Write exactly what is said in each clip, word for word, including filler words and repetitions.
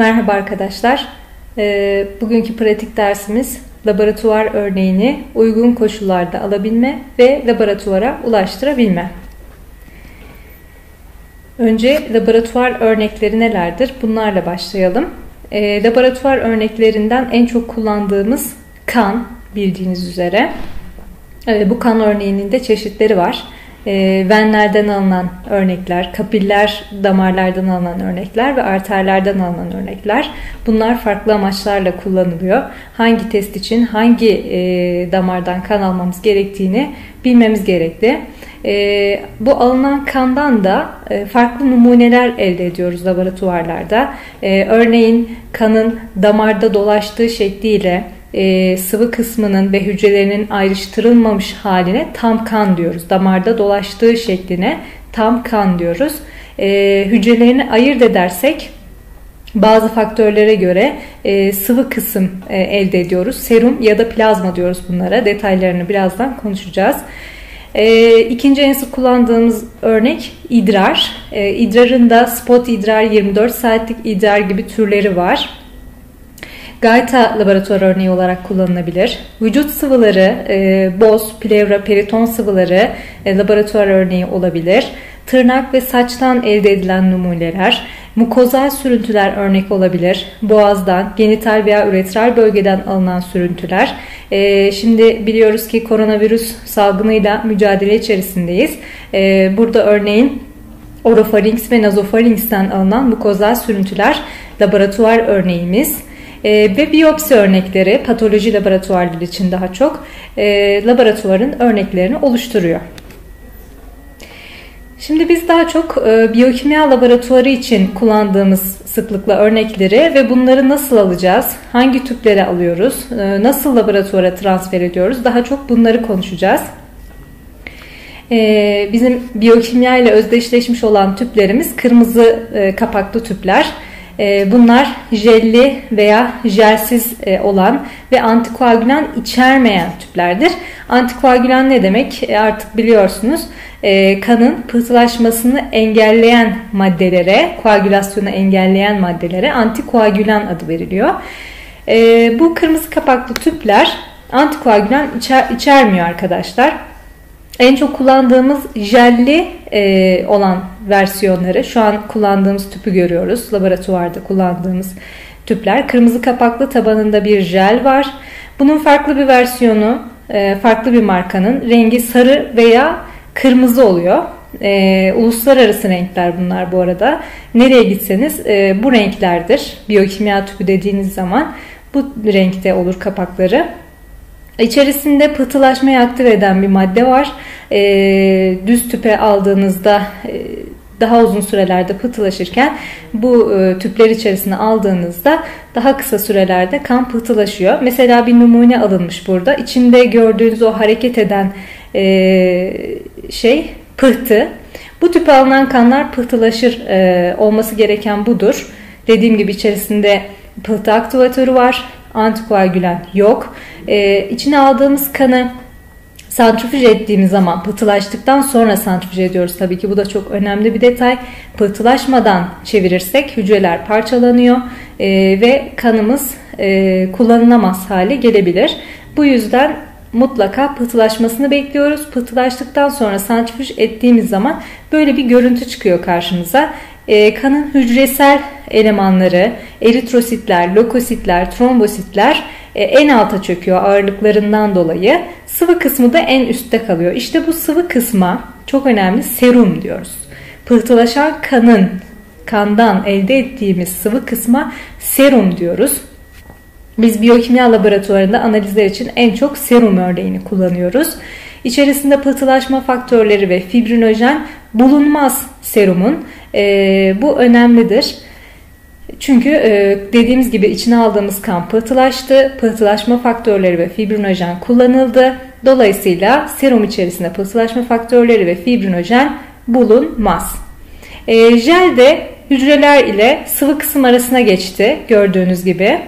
Merhaba arkadaşlar. Bugünkü pratik dersimiz laboratuvar örneğini uygun koşullarda alabilme ve laboratuvara ulaştırabilme. Önce laboratuvar örnekleri nelerdir? Bunlarla başlayalım. Laboratuvar örneklerinden en çok kullandığımız kan, bildiğiniz üzere. Bu kan örneğinin de çeşitleri var. Venlerden alınan örnekler, kapiller damarlardan alınan örnekler ve arterlerden alınan örnekler. Bunlar farklı amaçlarla kullanılıyor. Hangi test için hangi damardan kan almamız gerektiğini bilmemiz gerekli. Bu alınan kandan da farklı numuneler elde ediyoruz laboratuvarlarda. Örneğin kanın damarda dolaştığı şekliyle E, sıvı kısmının ve hücrelerinin ayrıştırılmamış haline tam kan diyoruz. Damarda dolaştığı şekline tam kan diyoruz. E, hücrelerini ayırt edersek bazı faktörlere göre e, sıvı kısım e, elde ediyoruz. Serum ya da plazma diyoruz bunlara. Detaylarını birazdan konuşacağız. E, ikinci en sık kullandığımız örnek idrar. E, idrarın da spot idrar, yirmi dört saatlik idrar gibi türleri var. Gayta laboratuvar örneği olarak kullanılabilir. Vücut sıvıları, e, boz, plevra, periton sıvıları e, laboratuvar örneği olabilir. Tırnak ve saçtan elde edilen numuneler, mukozal sürüntüler örnek olabilir. Boğazdan, genital veya üretral bölgeden alınan sürüntüler. E, şimdi biliyoruz ki koronavirüs salgınıyla mücadele içerisindeyiz. E, burada örneğin orofarinks ve nazofarinks'ten alınan mukozal sürüntüler laboratuvar örneğimiz. E, ve biyopsi örnekleri patoloji laboratuvarları için daha çok e, laboratuvarın örneklerini oluşturuyor. Şimdi biz daha çok e, biyokimya laboratuvarı için kullandığımız sıklıkla örnekleri ve bunları nasıl alacağız, hangi tüplere alıyoruz, e, nasıl laboratuvara transfer ediyoruz, daha çok bunları konuşacağız. E, bizim biyokimya ile özdeşleşmiş olan tüplerimiz kırmızı e, kapaklı tüpler. Bunlar jelli veya jelsiz olan ve antikoagülan içermeyen tüplerdir. Antikoagülan ne demek? Artık biliyorsunuz, kanın pıhtılaşmasını engelleyen maddelere, koagülasyonu engelleyen maddelere antikoagülan adı veriliyor. Bu kırmızı kapaklı tüpler antikoagülan içer, içermiyor arkadaşlar. En çok kullandığımız jelli e, olan versiyonları, şu an kullandığımız tüpü görüyoruz. Laboratuvarda kullandığımız tüpler. Kırmızı kapaklı tabanında bir jel var. Bunun farklı bir versiyonu, e, farklı bir markanın rengi sarı veya kırmızı oluyor. E, uluslararası renkler bunlar bu arada. Nereye gitseniz e, bu renklerdir. Biyokimya tüpü dediğiniz zaman bu renkte olur kapakları. İçerisinde pıhtılaşmayı aktive eden bir madde var. E, düz tüpe aldığınızda e, daha uzun sürelerde pıhtılaşırken bu e, tüpler içerisine aldığınızda daha kısa sürelerde kan pıhtılaşıyor. Mesela bir numune alınmış burada. İçinde gördüğünüz o hareket eden e, şey pıhtı. Bu tüpe alınan kanlar pıhtılaşır, e, olması gereken budur. Dediğim gibi içerisinde pıhtı aktivatörü var. Antikoagülan yok. Ee, içine aldığımız kanı santrifüj ettiğimiz zaman, pıhtılaştıktan sonra santrifüj ediyoruz tabii ki, bu da çok önemli bir detay. Pıhtılaşmadan çevirirsek hücreler parçalanıyor e, ve kanımız e, kullanılamaz hale gelebilir. Bu yüzden mutlaka pıhtılaşmasını bekliyoruz. Pıhtılaştıktan sonra santrifüj ettiğimiz zaman böyle bir görüntü çıkıyor karşımıza. E, kanın hücresel elemanları, eritrositler, lokositler, trombositler e, en alta çöküyor ağırlıklarından dolayı. Sıvı kısmı da en üstte kalıyor. İşte bu sıvı kısma çok önemli serum diyoruz. Pıhtılaşan kanın, kandan elde ettiğimiz sıvı kısma serum diyoruz. Biz biyokimya laboratuvarında analizler için en çok serum örneğini kullanıyoruz. İçerisinde pıhtılaşma faktörleri ve fibrinojen bulunmaz serumun. E, bu önemlidir. Çünkü e, dediğimiz gibi içine aldığımız kan pıhtılaştı. Pıhtılaşma faktörleri ve fibrinojen kullanıldı. Dolayısıyla serum içerisinde pıhtılaşma faktörleri ve fibrinojen bulunmaz. E, jel de hücreler ile sıvı kısım arasına geçti gördüğünüz gibi.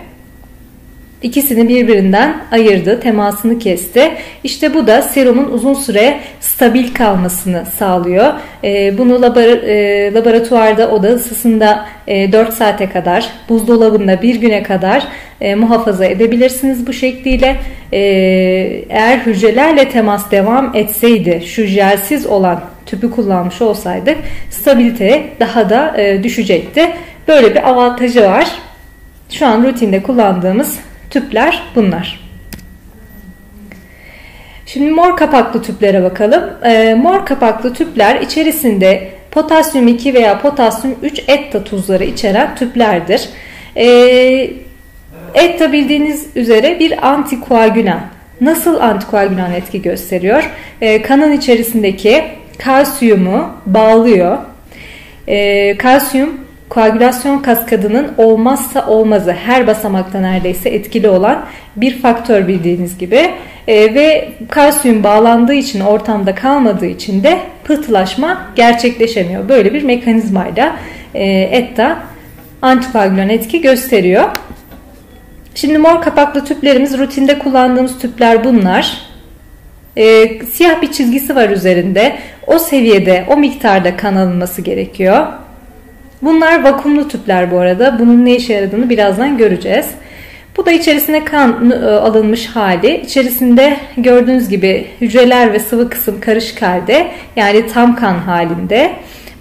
İkisini birbirinden ayırdı, temasını kesti. İşte bu da serumun uzun süre stabil kalmasını sağlıyor. Bunu laboratuvarda oda ısısında dört saate kadar, buzdolabında bir güne kadar muhafaza edebilirsiniz bu şekliyle. Eğer hücrelerle temas devam etseydi, şu jelsiz olan tüpü kullanmış olsaydık stabilite daha da düşecekti. Böyle bir avantajı var. Şu an rutinde kullandığımız tüpler bunlar. Şimdi mor kapaklı tüplere bakalım. E, mor kapaklı tüpler içerisinde potasyum iki veya potasyum üç etta tuzları içeren tüplerdir. E, etta bildiğiniz üzere bir antikoagülan. Nasıl antikoagülan etki gösteriyor? E, kanın içerisindeki kalsiyumu bağlıyor. E, kalsiyum koagülasyon kaskadının olmazsa olmazı, her basamakta neredeyse etkili olan bir faktör bildiğiniz gibi. E, ve kalsiyum bağlandığı için, ortamda kalmadığı için de pıhtılaşma gerçekleşemiyor. Böyle bir mekanizmayla e, etta antikoagülan etki gösteriyor. Şimdi mor kapaklı tüplerimiz, rutinde kullandığımız tüpler bunlar. E, siyah bir çizgisi var üzerinde. O seviyede, o miktarda kan alınması gerekiyor. Bunlar vakumlu tüpler bu arada. Bunun ne işe yaradığını birazdan göreceğiz. Bu da içerisine kan alınmış hali. İçerisinde gördüğünüz gibi hücreler ve sıvı kısım karışık halde. Yani tam kan halinde.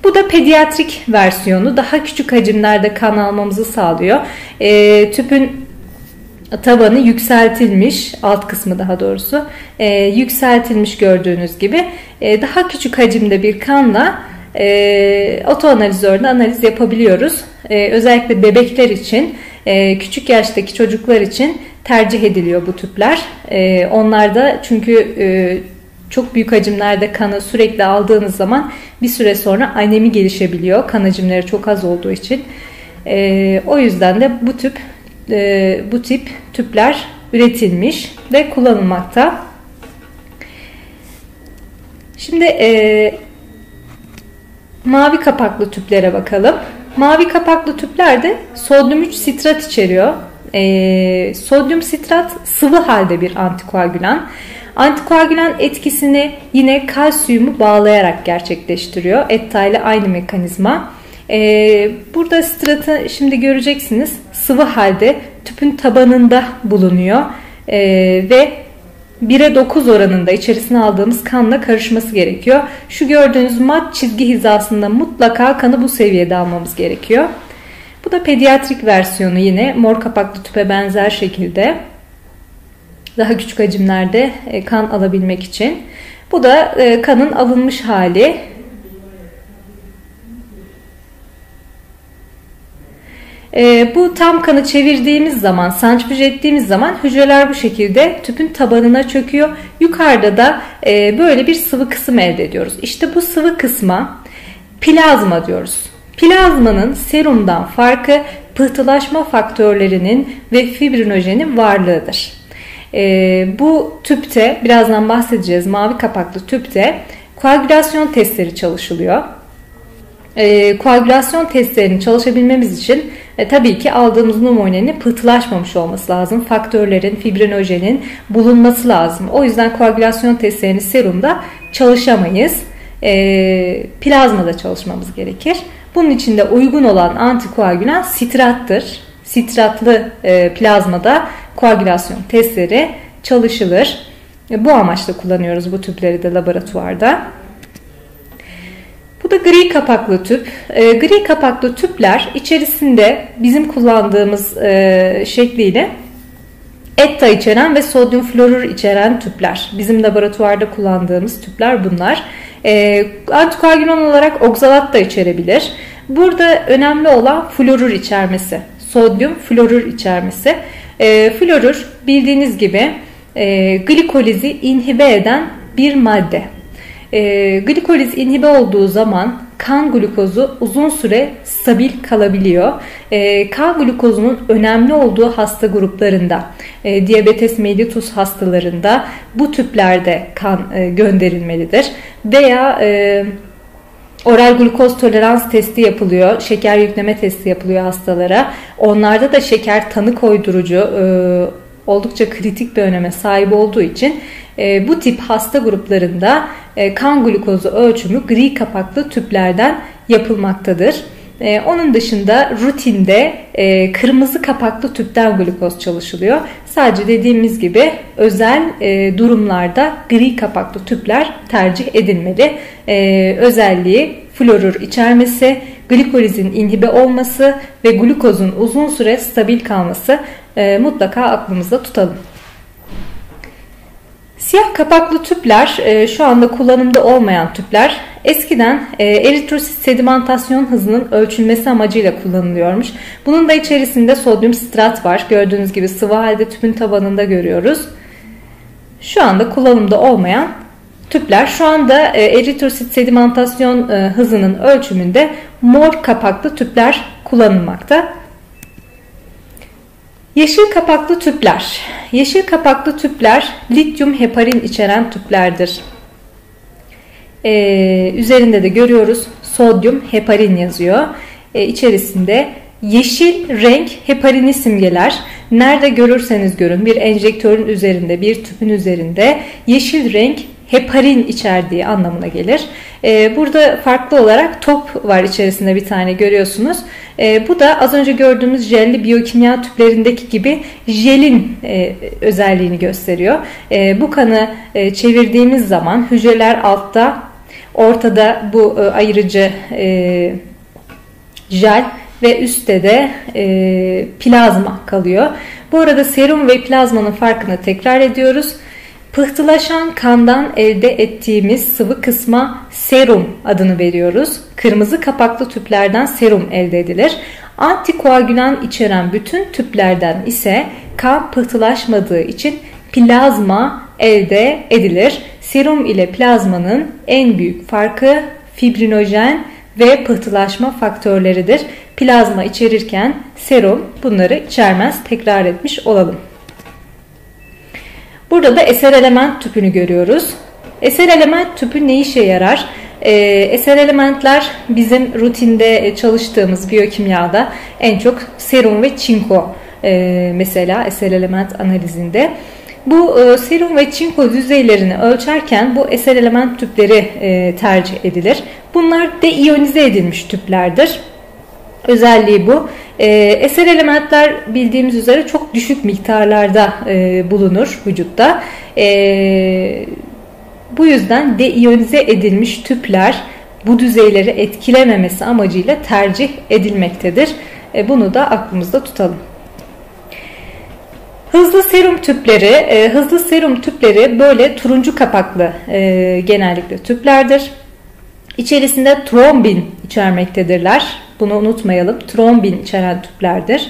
Bu da pediatrik versiyonu. Daha küçük hacimlerde kan almamızı sağlıyor. E, tüpün tabanı yükseltilmiş, alt kısmı daha doğrusu e, yükseltilmiş gördüğünüz gibi. E, daha küçük hacimde bir kanla E, otoanalizörde analiz yapabiliyoruz. E, özellikle bebekler için, e, küçük yaştaki çocuklar için tercih ediliyor bu tüpler. E, onlarda çünkü e, çok büyük hacimlerde kanı sürekli aldığınız zaman bir süre sonra anemi gelişebiliyor. Kan hacimleri çok az olduğu için. E, o yüzden de bu tüp e, bu tip tüpler üretilmiş ve kullanılmakta. Şimdi eee mavi kapaklı tüplere bakalım. Mavi kapaklı tüpler de sodyum üç sitrat içeriyor. E, sodyum sitrat sıvı halde bir antikoagülan. Antikoagülan etkisini yine kalsiyumu bağlayarak gerçekleştiriyor. Etta ile aynı mekanizma. E, burada sitratı şimdi göreceksiniz. Sıvı halde tüpün tabanında bulunuyor. E, ve bire dokuz oranında içerisine aldığımız kanla karışması gerekiyor. Şu gördüğünüz mat çizgi hizasında mutlaka kanı bu seviyede almamız gerekiyor. Bu da pediatrik versiyonu, yine mor kapaklı tüpe benzer şekilde. Daha küçük hacimlerde kan alabilmek için. Bu da kanın alınmış hali. E, bu tam kanı çevirdiğimiz zaman, santrifüj ettiğimiz zaman hücreler bu şekilde tüpün tabanına çöküyor. Yukarıda da e, böyle bir sıvı kısım elde ediyoruz. İşte bu sıvı kısma plazma diyoruz. Plazmanın serumdan farkı pıhtılaşma faktörlerinin ve fibrinojenin varlığıdır. E, bu tüpte, birazdan bahsedeceğiz, mavi kapaklı tüpte koagülasyon testleri çalışılıyor. E, koagülasyon testlerini çalışabilmemiz için e, tabii ki aldığımız numunenin pıhtılaşmamış olması lazım. Faktörlerin, fibrinojenin bulunması lazım. O yüzden koagülasyon testlerini serumda çalışamayız. E, plazmada çalışmamız gerekir. Bunun için de uygun olan antikoagülan sitrattır. Sitratlı e, plazmada koagülasyon testleri çalışılır. E, bu amaçla kullanıyoruz bu tüpleri de laboratuvarda. Bu da gri kapaklı tüp. E, gri kapaklı tüpler içerisinde bizim kullandığımız e, şekliyle etta içeren ve sodyum florür içeren tüpler. Bizim laboratuvarda kullandığımız tüpler bunlar. E, antikoagülan olarak oksalat da içerebilir. Burada önemli olan florür içermesi. Sodyum florür içermesi. E, florür bildiğiniz gibi e, glikolizi inhibe eden bir madde. E, glikoliz inhibe olduğu zaman kan glukozu uzun süre stabil kalabiliyor. E, kan glukozunun önemli olduğu hasta gruplarında, e, diabetes mellitus hastalarında bu tüplerde kan e, gönderilmelidir. Veya e, oral glukoz tolerans testi yapılıyor, şeker yükleme testi yapılıyor hastalara. Onlarda da şeker tanı koydurucu e, oldukça kritik bir öneme sahip olduğu için e, bu tip hasta gruplarında e, kan glukozu ölçümü gri kapaklı tüplerden yapılmaktadır. E, onun dışında rutinde e, kırmızı kapaklı tüpten glukoz çalışılıyor. Sadece dediğimiz gibi özel e, durumlarda gri kapaklı tüpler tercih edilmeli. E, özelliği florür içermesi, glikolizin inhibe olması ve glukozun uzun süre stabil kalması e, mutlaka aklımızda tutalım. Siyah kapaklı tüpler e, şu anda kullanımda olmayan tüpler. Eskiden e, eritrosit sedimentasyon hızının ölçülmesi amacıyla kullanılıyormuş. Bunun da içerisinde sodyum sitrat var. Gördüğünüz gibi sıvı halde tüpün tabanında görüyoruz. Şu anda kullanımda olmayan tüpler. Şu anda eritrosit sedimentasyon hızının ölçümünde mor kapaklı tüpler kullanılmakta. Yeşil kapaklı tüpler. Yeşil kapaklı tüpler lityum heparin içeren tüplerdir. Ee, üzerinde de görüyoruz sodyum heparin yazıyor. Ee, içerisinde yeşil renk heparini simgeler. Nerede görürseniz görün, bir enjektörün üzerinde, bir tüpün üzerinde yeşil renk heparin içerdiği anlamına gelir. Ee, burada farklı olarak top var, içerisinde bir tane görüyorsunuz. Ee, bu da az önce gördüğümüz jelli biyokimya tüplerindeki gibi jelin e, özelliğini gösteriyor. E, bu kanı e, çevirdiğimiz zaman hücreler altta, ortada bu e, ayırıcı e, jel ve üstte de e, plazma kalıyor. Bu arada serum ve plazmanın farkını tekrar ediyoruz. Pıhtılaşan kandan elde ettiğimiz sıvı kısma serum adını veriyoruz. Kırmızı kapaklı tüplerden serum elde edilir. Antikoagülan içeren bütün tüplerden ise kan pıhtılaşmadığı için plazma elde edilir. Serum ile plazmanın en büyük farkı fibrinojen ve pıhtılaşma faktörleridir. Plazma içerirken serum bunları içermez, tekrar etmiş olalım. Burada da eser element tüpünü görüyoruz. Eser element tüpü ne işe yarar? Eser elementler bizim rutinde çalıştığımız biyokimyada en çok serum ve çinko mesela eser element analizinde. Bu serum ve çinko düzeylerini ölçerken bu eser element tüpleri tercih edilir. Bunlar deiyonize edilmiş tüplerdir. Özelliği bu. Eser elementler bildiğimiz üzere çok düşük miktarlarda bulunur vücutta. Bu yüzden deiyonize edilmiş tüpler bu düzeyleri etkilememesi amacıyla tercih edilmektedir. Bunu da aklımızda tutalım. Hızlı serum tüpleri, hızlı serum tüpleri böyle turuncu kapaklı genellikle tüplerdir. İçerisinde trombin içermektedirler. Bunu unutmayalım. Trombin içeren tüplerdir.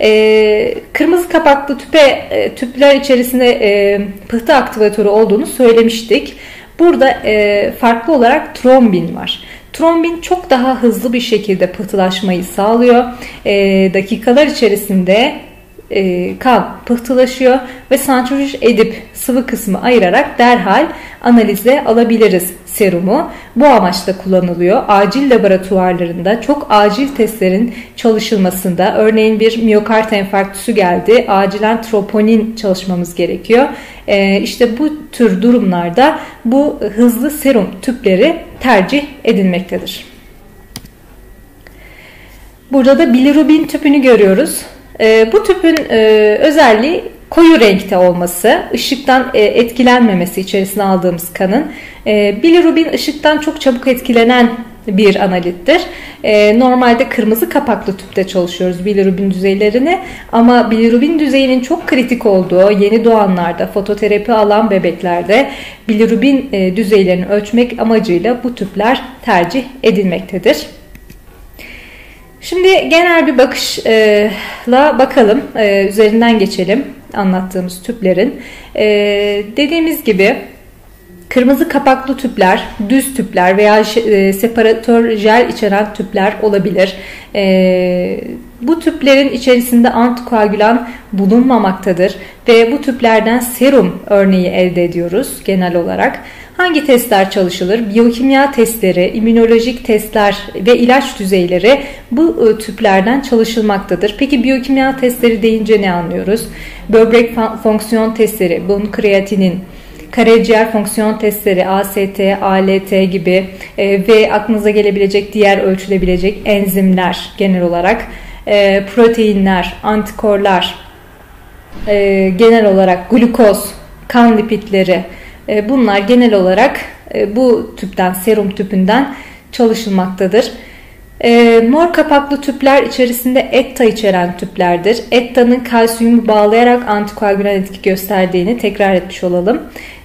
Ee, kırmızı kapaklı tüpe, tüpler içerisinde e, pıhtı aktivatörü olduğunu söylemiştik. Burada e, farklı olarak trombin var. Trombin çok daha hızlı bir şekilde pıhtılaşmayı sağlıyor. E, dakikalar içerisinde e, kan pıhtılaşıyor ve santrifüj edip sıvı kısmı ayırarak derhal analize alabiliriz serumu. Bu amaçla kullanılıyor. Acil laboratuvarlarında çok acil testlerin çalışılmasında, örneğin bir miyokart enfarktüsü geldi, acilen troponin çalışmamız gerekiyor. Ee, işte bu tür durumlarda bu hızlı serum tüpleri tercih edilmektedir. Burada da bilirubin tüpünü görüyoruz. Ee, bu tüpün e, özelliği koyu renkte olması, ışıktan etkilenmemesi içerisine aldığımız kanın. Bilirubin ışıktan çok çabuk etkilenen bir analittir. Normalde kırmızı kapaklı tüpte çalışıyoruz bilirubin düzeylerini, ama bilirubin düzeyinin çok kritik olduğu yeni doğanlarda, fototerapi alan bebeklerde bilirubin düzeylerini ölçmek amacıyla bu tüpler tercih edilmektedir. Şimdi genel bir bakışla bakalım, üzerinden geçelim anlattığımız tüplerin. Dediğimiz gibi kırmızı kapaklı tüpler, düz tüpler veya separatör jel içeren tüpler olabilir. Bu tüplerin içerisinde antikoagülan bulunmamaktadır ve bu tüplerden serum örneği elde ediyoruz genel olarak. Hangi testler çalışılır? Biyokimya testleri, immünolojik testler ve ilaç düzeyleri bu tüplerden çalışılmaktadır. Peki biyokimya testleri deyince ne anlıyoruz? Böbrek fonksiyon testleri, bunun kreatinin, karaciğer fonksiyon testleri, A S T, A L T gibi e, ve aklınıza gelebilecek diğer ölçülebilecek enzimler genel olarak, e, proteinler, antikorlar, e, genel olarak glukoz, kan lipidleri, e, bunlar genel olarak e, bu tüpten, serum tüpünden çalışılmaktadır. E, mor kapaklı tüpler içerisinde E T T A içeren tüplerdir. E T T A'nın kalsiyumu bağlayarak antikoagülan etki gösterdiğini tekrar etmiş olalım.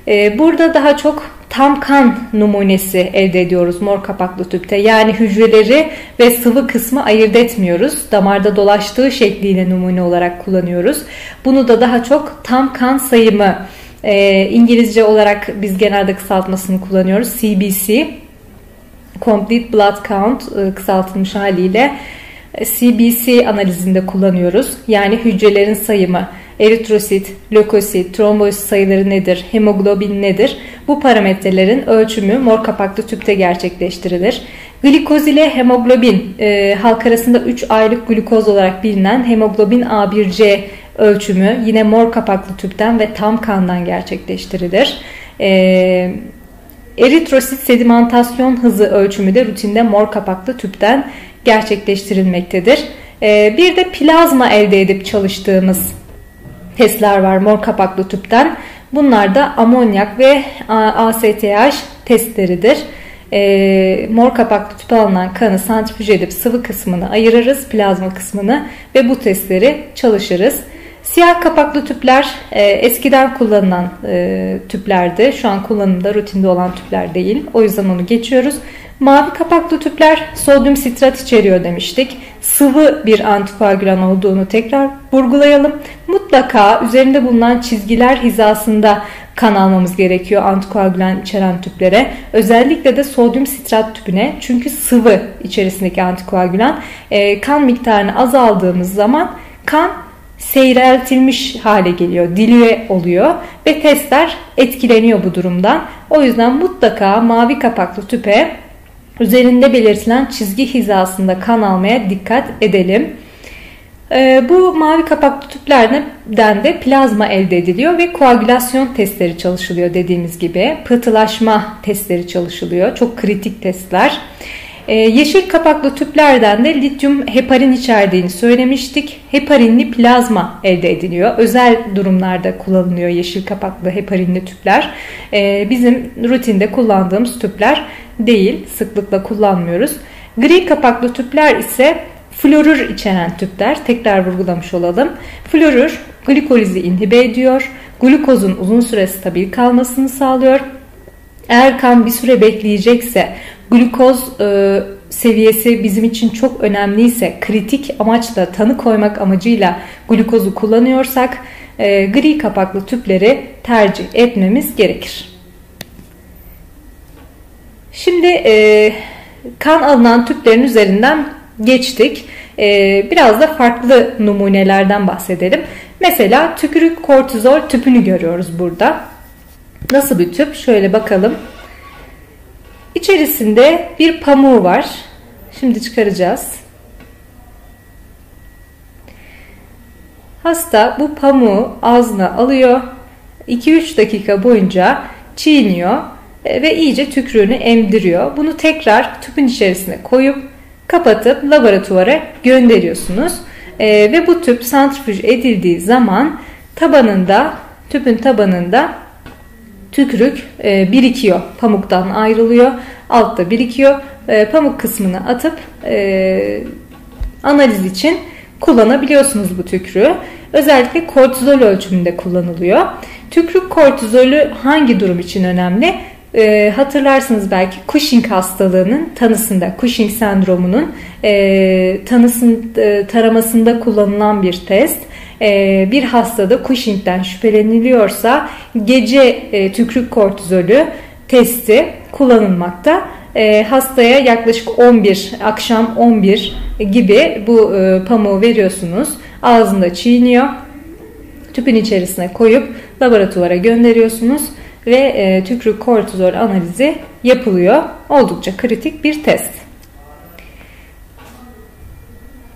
E, burada daha çok tam kan numunesi elde ediyoruz mor kapaklı tüpte. Yani hücreleri ve sıvı kısmı ayırt etmiyoruz. Damarda dolaştığı şekliyle numune olarak kullanıyoruz. Bunu da daha çok tam kan sayımı, e, İngilizce olarak biz genelde kısaltmasını kullanıyoruz, C B C. Complete Blood Count kısaltılmış haliyle C B C analizinde kullanıyoruz. Yani hücrelerin sayımı, eritrosit, lökosit, trombosit sayıları nedir, hemoglobin nedir? Bu parametrelerin ölçümü mor kapaklı tüpte gerçekleştirilir. Glikoz ile hemoglobin, e, halk arasında üç aylık glikoz olarak bilinen hemoglobin A bir C ölçümü yine mor kapaklı tüpten ve tam kandan gerçekleştirilir. E, Eritrosit sedimentasyon hızı ölçümü de rutinde mor kapaklı tüpten gerçekleştirilmektedir. Bir de plazma elde edip çalıştığımız testler var mor kapaklı tüpten. Bunlar da amonyak ve A S T H testleridir. Mor kapaklı tüp alınan kanı santrifüj edip sıvı kısmını ayırırız, plazma kısmını ve bu testleri çalışırız. Siyah kapaklı tüpler e, eskiden kullanılan e, tüplerdi. Şu an kullanımda rutinde olan tüpler değil. O yüzden onu geçiyoruz. Mavi kapaklı tüpler sodyum sitrat içeriyor demiştik. Sıvı bir antikoagülan olduğunu tekrar vurgulayalım. Mutlaka üzerinde bulunan çizgiler hizasında kan almamız gerekiyor antikoagülan içeren tüplere. Özellikle de sodyum sitrat tüpüne. Çünkü sıvı içerisindeki antikoagülan e, kan miktarını azaldığımız zaman kan seyreltilmiş hale geliyor, dilüe oluyor ve testler etkileniyor bu durumdan. O yüzden mutlaka mavi kapaklı tüpe üzerinde belirtilen çizgi hizasında kan almaya dikkat edelim. Bu mavi kapaklı tüplerden de plazma elde ediliyor ve koagülasyon testleri çalışılıyor dediğimiz gibi. Pıhtılaşma testleri çalışılıyor. Çok kritik testler. Ee, yeşil kapaklı tüplerden de lityum heparin içerdiğini söylemiştik. Heparinli plazma elde ediliyor. Özel durumlarda kullanılıyor yeşil kapaklı heparinli tüpler. Ee, bizim rutinde kullandığımız tüpler değil. Sıklıkla kullanmıyoruz. Gri kapaklı tüpler ise florür içeren tüpler. Tekrar vurgulamış olalım. Florür glikolizi inhibe ediyor. Glukozun uzun süre stabil kalmasını sağlıyor. Eğer kan bir süre bekleyecekse, glukoz e, seviyesi bizim için çok önemliyse, kritik amaçla, tanı koymak amacıyla glukozu kullanıyorsak e, gri kapaklı tüpleri tercih etmemiz gerekir. Şimdi e, kan alınan tüplerin üzerinden geçtik. E, biraz da farklı numunelerden bahsedelim. Mesela tükürük kortizol tüpünü görüyoruz burada. Nasıl bir tüp? Şöyle bakalım. İçerisinde bir pamuğu var. Şimdi çıkaracağız. Hasta bu pamuğu ağzına alıyor. iki üç dakika boyunca çiğniyor ve iyice tükürüğünü emdiriyor. Bunu tekrar tüpün içerisine koyup kapatıp laboratuvara gönderiyorsunuz. E, ve bu tüp santrifüj edildiği zaman tabanında, tüpün tabanında tükürük birikiyor. Pamuktan ayrılıyor. Altta birikiyor. Pamuk kısmını atıp analiz için kullanabiliyorsunuz bu tükürüğü. Özellikle kortizol ölçümünde kullanılıyor. Tükürük kortizolü hangi durum için önemli? Hatırlarsınız belki Cushing hastalığının tanısında, Cushing sendromunun tanısında, taramasında kullanılan bir test. Bir hastada Cushing'den şüpheleniliyorsa gece tükürük kortizolü testi kullanılmakta. Hastaya yaklaşık on bir, akşam on bir gibi bu pamuğu veriyorsunuz. Ağzında çiğniyor. Tüpün içerisine koyup laboratuvara gönderiyorsunuz. ve e, tükürük kortizol analizi yapılıyor. Oldukça kritik bir test.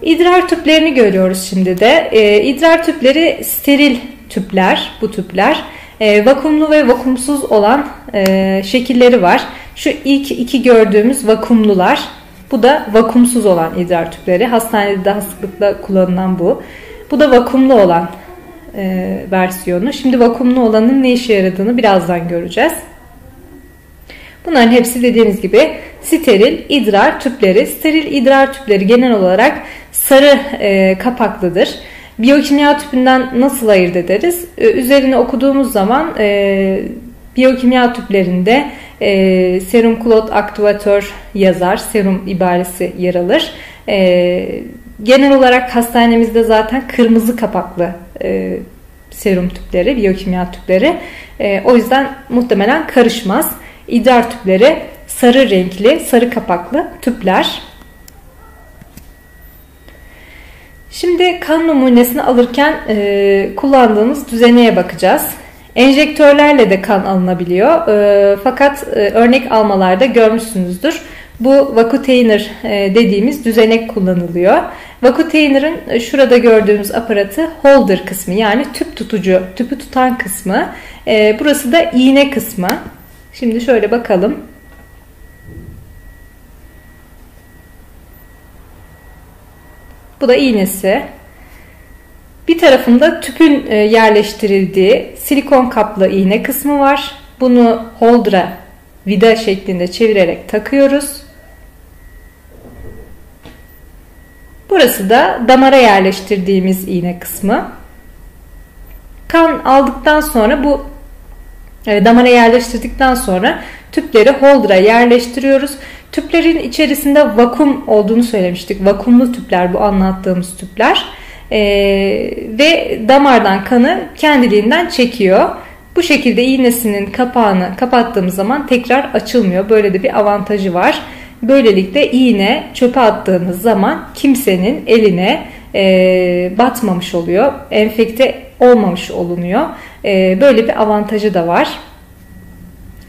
İdrar tüplerini görüyoruz şimdi de. E, idrar tüpleri steril tüpler, bu tüpler. E, vakumlu ve vakumsuz olan e, şekilleri var. Şu ilk iki gördüğümüz vakumlular. Bu da vakumsuz olan idrar tüpleri. Hastanede daha sıklıkla kullanılan bu. Bu da vakumlu olan e, versiyonu. Şimdi vakumlu olanın ne işe yaradığını birazdan göreceğiz. Bunların hepsi dediğimiz gibi steril idrar tüpleri. Steril idrar tüpleri genel olarak sarı e, kapaklıdır. Biyokimya tüpünden nasıl ayırt ederiz? E, üzerine okuduğumuz zaman e, biyokimya tüplerinde e, serum klot aktivatör yazar, serum ibaresi yer alır. E, genel olarak hastanemizde zaten kırmızı kapaklı e, serum tüpleri, biyokimya tüpleri. E, o yüzden muhtemelen karışmaz. İdrar tüpleri sarı renkli, sarı kapaklı tüpler. Şimdi kan numunesini alırken e, kullandığımız düzeneye bakacağız. Enjektörlerle de kan alınabiliyor. E, fakat e, örnek almalarda görmüşsünüzdür. Bu Vacutainer e, dediğimiz düzenek kullanılıyor. Vacutainer'ın şurada gördüğümüz aparatı holder kısmı, yani tüp tutucu, tüpü tutan kısmı. E, burası da iğne kısmı. Şimdi şöyle bakalım. Bu da iğnesi. Bir tarafında tüpün yerleştirildiği silikon kaplı iğne kısmı var. Bunu holder'a vida şeklinde çevirerek takıyoruz. Burası da damara yerleştirdiğimiz iğne kısmı. Kan aldıktan sonra bu damara yerleştirdikten sonra tüpleri holder'a yerleştiriyoruz. Tüplerin içerisinde vakum olduğunu söylemiştik. Vakumlu tüpler, bu anlattığımız tüpler. Ee, ve damardan kanı kendiliğinden çekiyor. Bu şekilde iğnesinin kapağını kapattığımız zaman tekrar açılmıyor. Böyle de bir avantajı var. Böylelikle iğne çöpe attığınız zaman kimsenin eline e, batmamış oluyor. Enfekte olmamış olunuyor. E, böyle bir avantajı da var.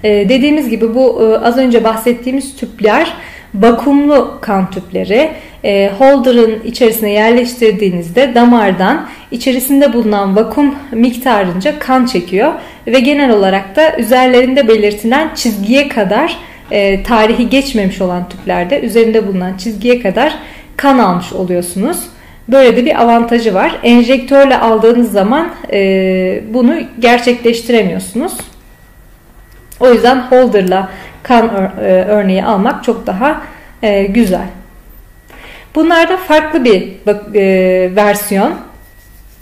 E, dediğimiz gibi bu e, az önce bahsettiğimiz tüpler vakumlu kan tüpleri. E, holder'ın içerisine yerleştirdiğinizde damardan içerisinde bulunan vakum miktarınca kan çekiyor ve genel olarak da üzerlerinde belirtilen çizgiye kadar e, tarihi geçmemiş olan tüplerde üzerinde bulunan çizgiye kadar kan almış oluyorsunuz. Böyle de bir avantajı var. Enjektörle aldığınız zaman e, bunu gerçekleştiremiyorsunuz. O yüzden holder'la kan örneği almak çok daha güzel. Bunlarda farklı bir versiyon.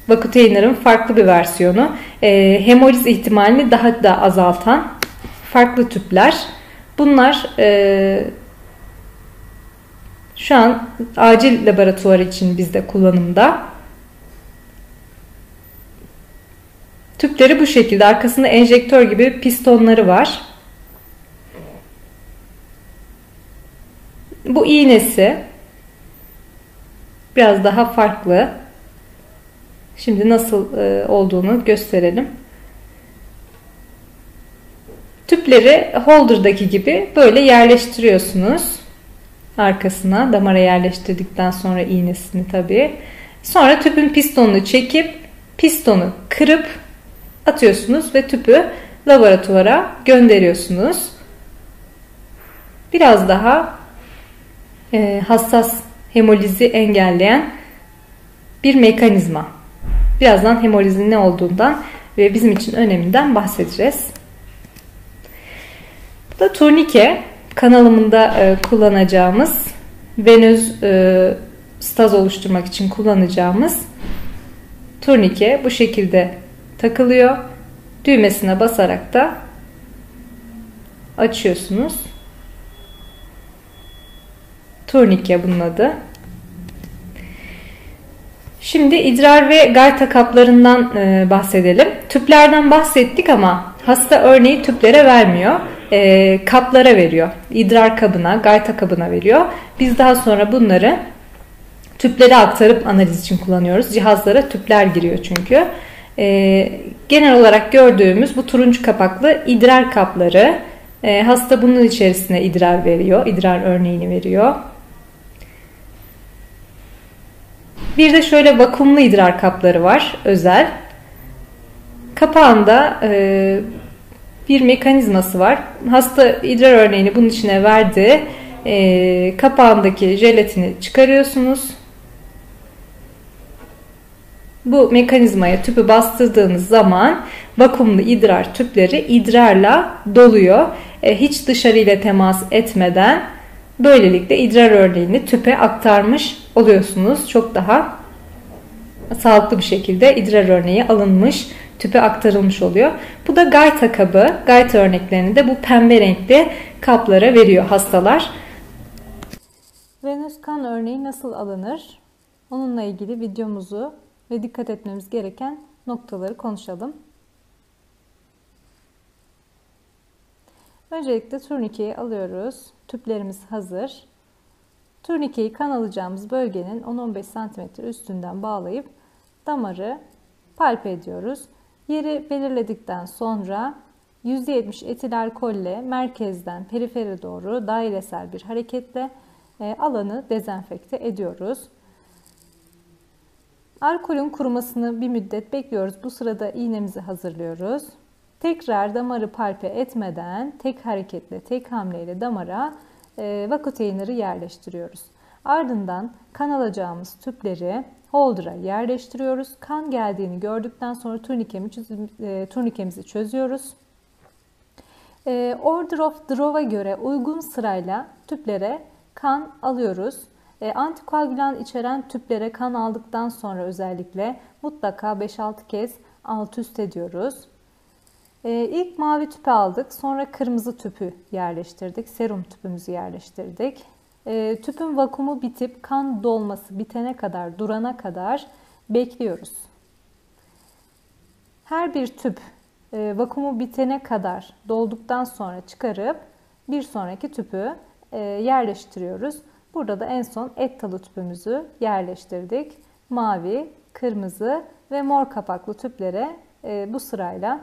Vacutainer'ın farklı bir versiyonu. Hemoliz ihtimalini daha da azaltan farklı tüpler. Bunlar şu an acil laboratuvar için bizde kullanımda. Tüpleri bu şekilde. Arkasında enjektör gibi pistonları var. Bu iğnesi biraz daha farklı. Şimdi nasıl olduğunu gösterelim. Tüpleri holder'daki gibi böyle yerleştiriyorsunuz. Arkasına damara yerleştirdikten sonra iğnesini tabii. Sonra tüpün pistonunu çekip pistonu kırıp atıyorsunuz ve tüpü laboratuvara gönderiyorsunuz. Biraz daha hassas hemolizi engelleyen bir mekanizma. Birazdan hemolizin ne olduğundan ve bizim için öneminden bahsedeceğiz. Bu da turnike. Kan alımında kullanacağımız, venöz staz oluşturmak için kullanacağımız turnike bu şekilde takılıyor. Düğmesine basarak da açıyorsunuz. Turnike bunun adı. Şimdi idrar ve gayta kaplarından bahsedelim. Tüplerden bahsettik ama hasta örneği tüplere vermiyor. Kaplara veriyor. İdrar kabına, gayta kabına veriyor. Biz daha sonra bunları tüplere aktarıp analiz için kullanıyoruz. Cihazlara tüpler giriyor çünkü. e, genel olarak gördüğümüz bu turuncu kapaklı idrar kapları, e, hasta bunun içerisine idrar veriyor, idrar örneğini veriyor. Bir de şöyle vakumlu idrar kapları var, özel. Kapağında e, bir mekanizması var. Hasta idrar örneğini bunun içine verdi. E, kapağındaki jelatini çıkarıyorsunuz. Bu mekanizmaya tüpü bastırdığınız zaman vakumlu idrar tüpleri idrarla doluyor. E, hiç dışarıyla temas etmeden böylelikle idrar örneğini tüpe aktarmış oluyorsunuz. Çok daha sağlıklı bir şekilde idrar örneği alınmış, tüpe aktarılmış oluyor. Bu da gayta kabı. Gayta örneklerini de bu pembe renkli kaplara veriyor hastalar. Venöz kan örneği nasıl alınır? Onunla ilgili videomuzu ve dikkat etmemiz gereken noktaları konuşalım. Öncelikle turnikeyi alıyoruz. Tüplerimiz hazır. Turnikeyi kan alacağımız bölgenin on on beş santimetre üstünden bağlayıp damarı palpe ediyoruz. Yeri belirledikten sonra yüzde yetmiş etil alkolle merkezden perifere doğru dairesel bir hareketle alanı dezenfekte ediyoruz. Alkolün kurumasını bir müddet bekliyoruz. Bu sırada iğnemizi hazırlıyoruz. Tekrar damarı palpe etmeden tek hareketle, tek hamleyle damara vakuteyner'ı yerleştiriyoruz. Ardından kan alacağımız tüpleri holder'a yerleştiriyoruz. Kan geldiğini gördükten sonra turnikemizi çözüyoruz. Order of Drov'a göre uygun sırayla tüplere kan alıyoruz. Antikoagülan içeren tüplere kan aldıktan sonra özellikle mutlaka beş altı kez alt üst ediyoruz. İlk mavi tüpü aldık, sonra kırmızı tüpü yerleştirdik, serum tüpümüzü yerleştirdik. Tüpün vakumu bitip kan dolması bitene kadar, durana kadar bekliyoruz. Her bir tüp vakumu bitene kadar dolduktan sonra çıkarıp bir sonraki tüpü yerleştiriyoruz. Burada da en son et talı tüpümüzü yerleştirdik. Mavi, kırmızı ve mor kapaklı tüplere bu sırayla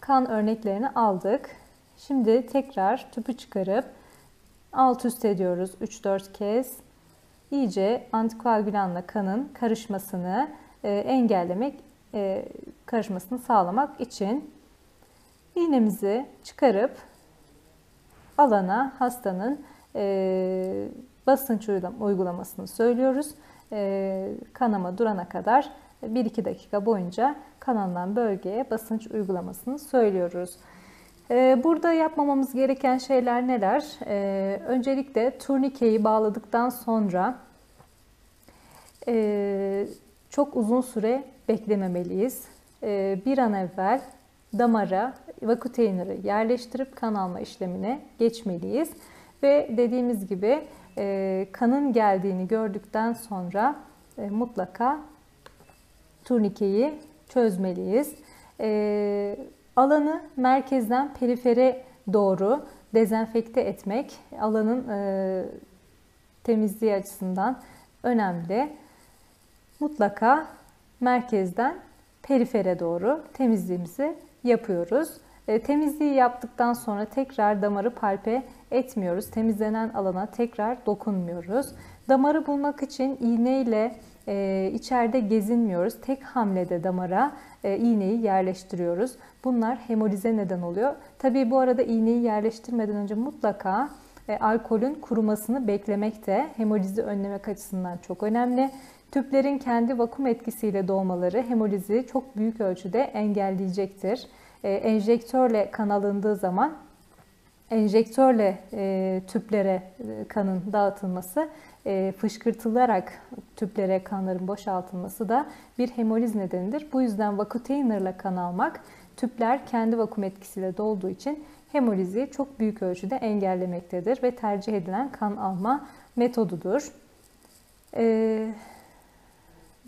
kan örneklerini aldık. Şimdi tekrar tüpü çıkarıp alt üst ediyoruz üç dört kez. İyice antikoagülanla kanın karışmasını engellemek, karışmasını sağlamak için iğnemizi çıkarıp alana hastanın basınç uygulamasını söylüyoruz. Kanama durana kadar bir iki dakika boyunca kanalan bölgeye basınç uygulamasını söylüyoruz. Burada yapmamamız gereken şeyler neler? Öncelikle turnikeyi bağladıktan sonra çok uzun süre beklememeliyiz. Bir an evvel damara vakuteyner'ı yerleştirip kan alma işlemine geçmeliyiz. Ve dediğimiz gibi kanın geldiğini gördükten sonra mutlaka turnikeyi çözmeliyiz. E, alanı merkezden perifere doğru dezenfekte etmek alanın e, temizliği açısından önemli. Mutlaka merkezden perifere doğru temizliğimizi yapıyoruz. E, temizliği yaptıktan sonra tekrar damarı palpe etmiyoruz. Temizlenen alana tekrar dokunmuyoruz. Damarı bulmak için iğneyle Ee, içeride gezinmiyoruz. Tek hamlede damara e, iğneyi yerleştiriyoruz. Bunlar hemolize neden oluyor. Tabii bu arada iğneyi yerleştirmeden önce mutlaka e, alkolün kurumasını beklemek de hemolizi önlemek açısından çok önemli. Tüplerin kendi vakum etkisiyle doğmaları hemolizi çok büyük ölçüde engelleyecektir. E, enjektörle kan alındığı zaman enjektörle e, tüplere e, kanın dağıtılması, e, fışkırtılarak tüplere kanların boşaltılması da bir hemoliz nedenidir. Bu yüzden vakuteyner'la kan almak, tüpler kendi vakum etkisiyle dolduğu için hemolizi çok büyük ölçüde engellemektedir ve tercih edilen kan alma metodudur. E,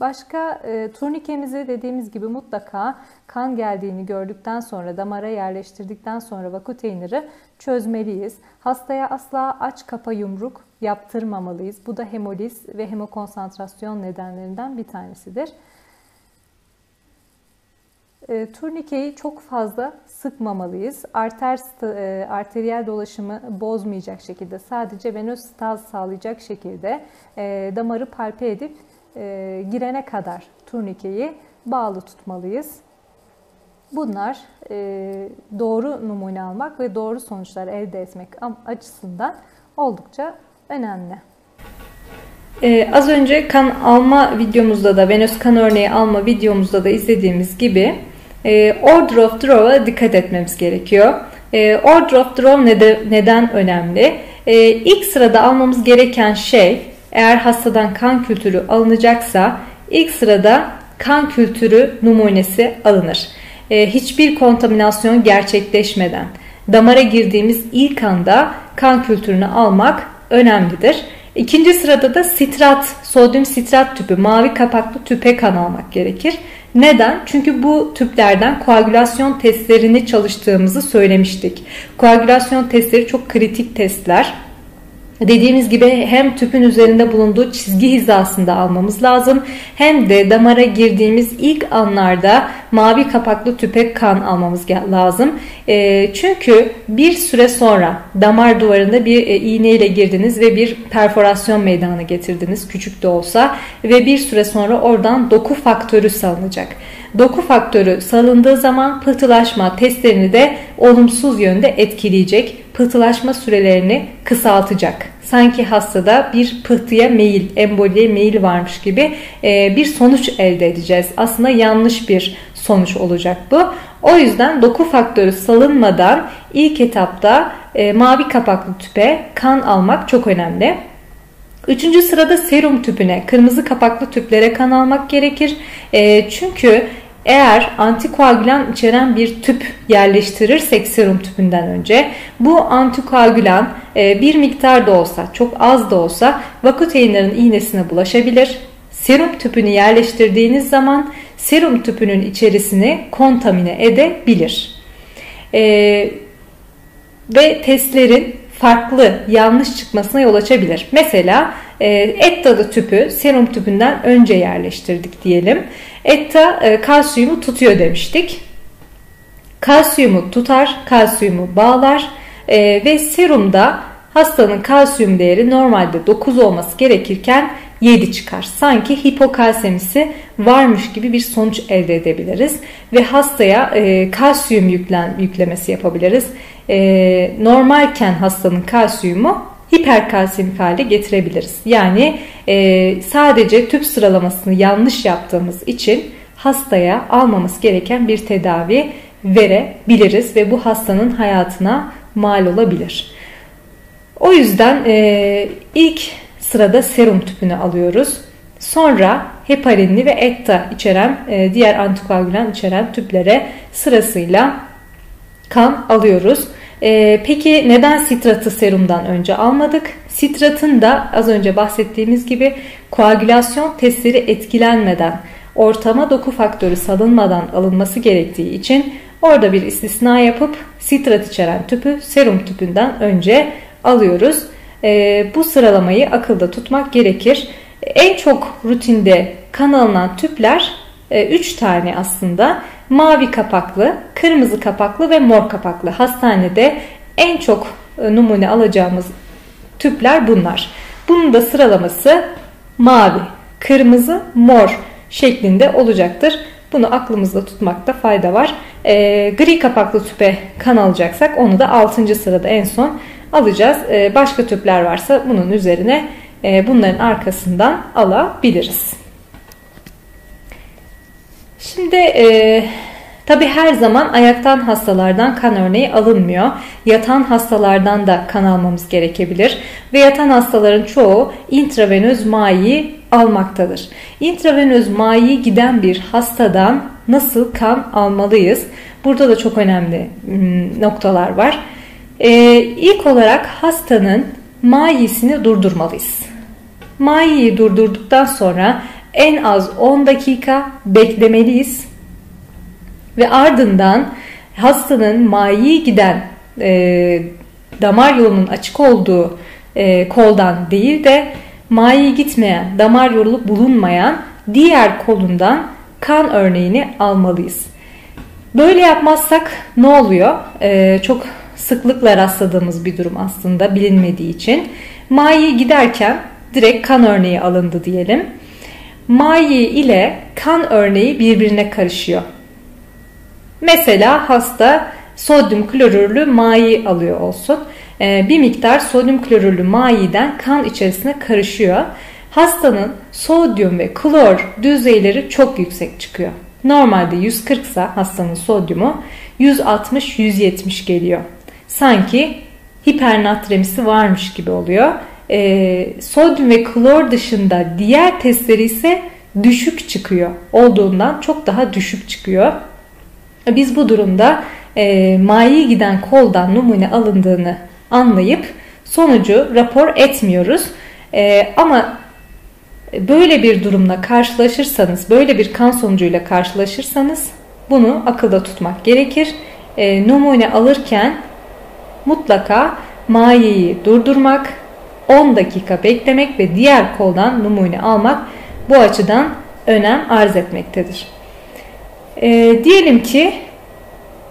Başka e, turnikemizi dediğimiz gibi mutlaka kan geldiğini gördükten sonra, damara yerleştirdikten sonra vakuteyner'ı çözmeliyiz. Hastaya asla aç kapa yumruk yaptırmamalıyız. Bu da hemoliz ve hemokonsantrasyon nedenlerinden bir tanesidir. E, turnikeyi çok fazla sıkmamalıyız. Arter, e, arteriyel dolaşımı bozmayacak şekilde, sadece venöz staz sağlayacak şekilde e, damarı palpe edip e, girene kadar turnikeyi bağlı tutmalıyız. Bunlar e, doğru numune almak ve doğru sonuçlar elde etmek açısından oldukça önemli. Ee, az önce kan alma videomuzda da, venöz kan örneği alma videomuzda da izlediğimiz gibi e, order of draw'a dikkat etmemiz gerekiyor. E, order of draw neden, neden önemli? E, ilk sırada almamız gereken şey, eğer hastadan kan kültürü alınacaksa ilk sırada kan kültürü numunesi alınır. E, hiçbir kontaminasyon gerçekleşmeden damara girdiğimiz ilk anda kan kültürünü almak önemlidir. İkinci sırada da sitrat, sodyum sitrat tüpü, mavi kapaklı tüpe kan almak gerekir. Neden? Çünkü bu tüplerden koagülasyon testlerini çalıştığımızı söylemiştik. Koagülasyon testleri çok kritik testler. Dediğimiz gibi hem tüpün üzerinde bulunduğu çizgi hizasında almamız lazım, hem de damara girdiğimiz ilk anlarda mavi kapaklı tüpe kan almamız lazım. E, çünkü bir süre sonra damar duvarında bir e, iğneyle girdiniz ve bir perforasyon meydana getirdiniz, küçük de olsa, ve bir süre sonra oradan doku faktörü salınacak. Doku faktörü salındığı zaman pıhtılaşma testlerini de olumsuz yönde etkileyecek. Pıhtılaşma sürelerini kısaltacak. Sanki hastada bir pıhtıya meyil, emboliye meyil varmış gibi bir sonuç elde edeceğiz. Aslında yanlış bir sonuç olacak bu. O yüzden doku faktörü salınmadan ilk etapta mavi kapaklı tüpe kan almak çok önemli. Üçüncü sırada serum tüpüne, kırmızı kapaklı tüplere kan almak gerekir. E, çünkü eğer antikoagülan içeren bir tüp yerleştirirsek serum tüpünden önce, bu antikoagülan e, bir miktar da olsa, çok az da olsa vakuteyinlerin iğnesine bulaşabilir. Serum tüpünü yerleştirdiğiniz zaman serum tüpünün içerisini kontamine edebilir. E, ve testlerin farklı, yanlış çıkmasına yol açabilir. Mesela E T A'da tüpü serum tüpünden önce yerleştirdik diyelim. E T A e, kalsiyumu tutuyor demiştik. Kalsiyumu tutar, kalsiyumu bağlar e, ve serumda hastanın kalsiyum değeri normalde dokuz olması gerekirken yedi çıkar. Sanki hipokalsemisi varmış gibi bir sonuç elde edebiliriz ve hastaya e, kalsiyum yüklen, yüklemesi yapabiliriz. E, normalken hastanın kalsiyumu hiperkalsemik hale getirebiliriz. Yani e, sadece tüp sıralamasını yanlış yaptığımız için hastaya almamız gereken bir tedavi verebiliriz ve bu hastanın hayatına mal olabilir. O yüzden e, ilk sırada serum tüpünü alıyoruz. Sonra heparinli ve E T A içeren, e, diğer antikoagülan içeren tüplere sırasıyla kan alıyoruz. E, peki neden sitratı serumdan önce almadık? Sitratın da az önce bahsettiğimiz gibi koagülasyon testleri etkilenmeden, ortama doku faktörü salınmadan alınması gerektiği için orada bir istisna yapıp sitrat içeren tüpü serum tüpünden önce alıyoruz. E, bu sıralamayı akılda tutmak gerekir. En çok rutinde kan alınan tüpler üç e, tane aslında: mavi kapaklı, kırmızı kapaklı ve mor kapaklı. Hastanede en çok e, numune alacağımız tüpler bunlar. Bunun da sıralaması mavi, kırmızı, mor şeklinde olacaktır. Bunu aklımızda tutmakta fayda var. E, gri kapaklı tüpe kan alacaksak onu da altıncı sırada en son alacağız. E, başka tüpler varsa bunun üzerine, e, bunların arkasından alabiliriz. Şimdi e, tabii her zaman ayaktan hastalardan kan örneği alınmıyor. Yatan hastalardan da kan almamız gerekebilir. Ve yatan hastaların çoğu intravenöz mayi almaktadır. İntravenöz mayi giden bir hastadan nasıl kan almalıyız? Burada da çok önemli noktalar var. E, ilk olarak hastanın mayisini durdurmalıyız. Mayiyi durdurduktan sonra en az on dakika beklemeliyiz ve ardından hastanın mayi giden e, damar yolunun açık olduğu e, koldan değil de mayi gitmeyen, damar yolu bulunmayan diğer kolundan kan örneğini almalıyız. Böyle yapmazsak ne oluyor? Ee, çok sıklıkla rastladığımız bir durum aslında, bilinmediği için. Mayi giderken direkt kan örneği alındı diyelim. Mayi ile kan örneği birbirine karışıyor. Mesela hasta sodyum klorürlü mayi alıyor olsun. Ee, bir miktar sodyum klorürlü mayiden kan içerisine karışıyor. Hastanın sodyum ve klor düzeyleri çok yüksek çıkıyor. Normalde yüz kırk ise hastanın sodyumu yüz altmış yüz yetmiş geliyor. Sanki hipernatremisi varmış gibi oluyor. Ee, sodyum ve klor dışında diğer testleri ise düşük çıkıyor. Olduğundan çok daha düşük çıkıyor. Biz bu durumda e, mayi giden koldan numune alındığını anlayıp sonucu rapor etmiyoruz. E, ama böyle bir durumla karşılaşırsanız, böyle bir kan sonucuyla karşılaşırsanız bunu akılda tutmak gerekir. E, numune alırken mutlaka mayiyi durdurmak, on dakika beklemek ve diğer koldan numune almak bu açıdan önem arz etmektedir. E, diyelim ki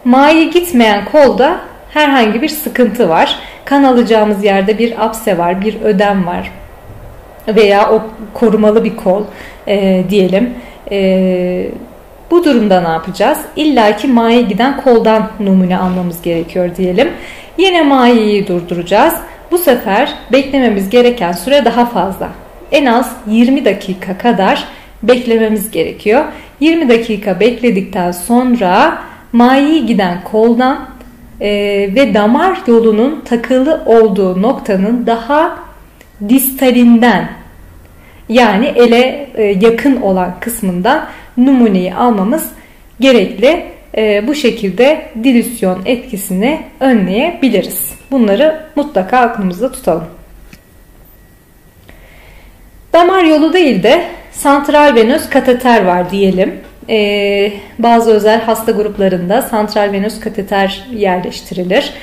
mayi gitmeyen kolda herhangi bir sıkıntı var. Kan alacağımız yerde bir apse var, bir ödem var veya o korumalı bir kol e, diyelim. E, bu durumda ne yapacağız? İlla ki mayi giden koldan numune almamız gerekiyor diyelim. Yine mayiyi durduracağız. Bu sefer beklememiz gereken süre daha fazla. En az yirmi dakika kadar beklememiz gerekiyor. yirmi dakika bekledikten sonra mayi giden koldan e, ve damar yolunun takılı olduğu noktanın daha distalinden, yani ele e, yakın olan kısmından numuneyi almamız gerekli. E, bu şekilde dilüsyon etkisini önleyebiliriz. Bunları mutlaka aklımızda tutalım. Damar yolu değil de santral venöz kateter var diyelim. Ee, bazı özel hasta gruplarında santral venöz kateter yerleştirilir.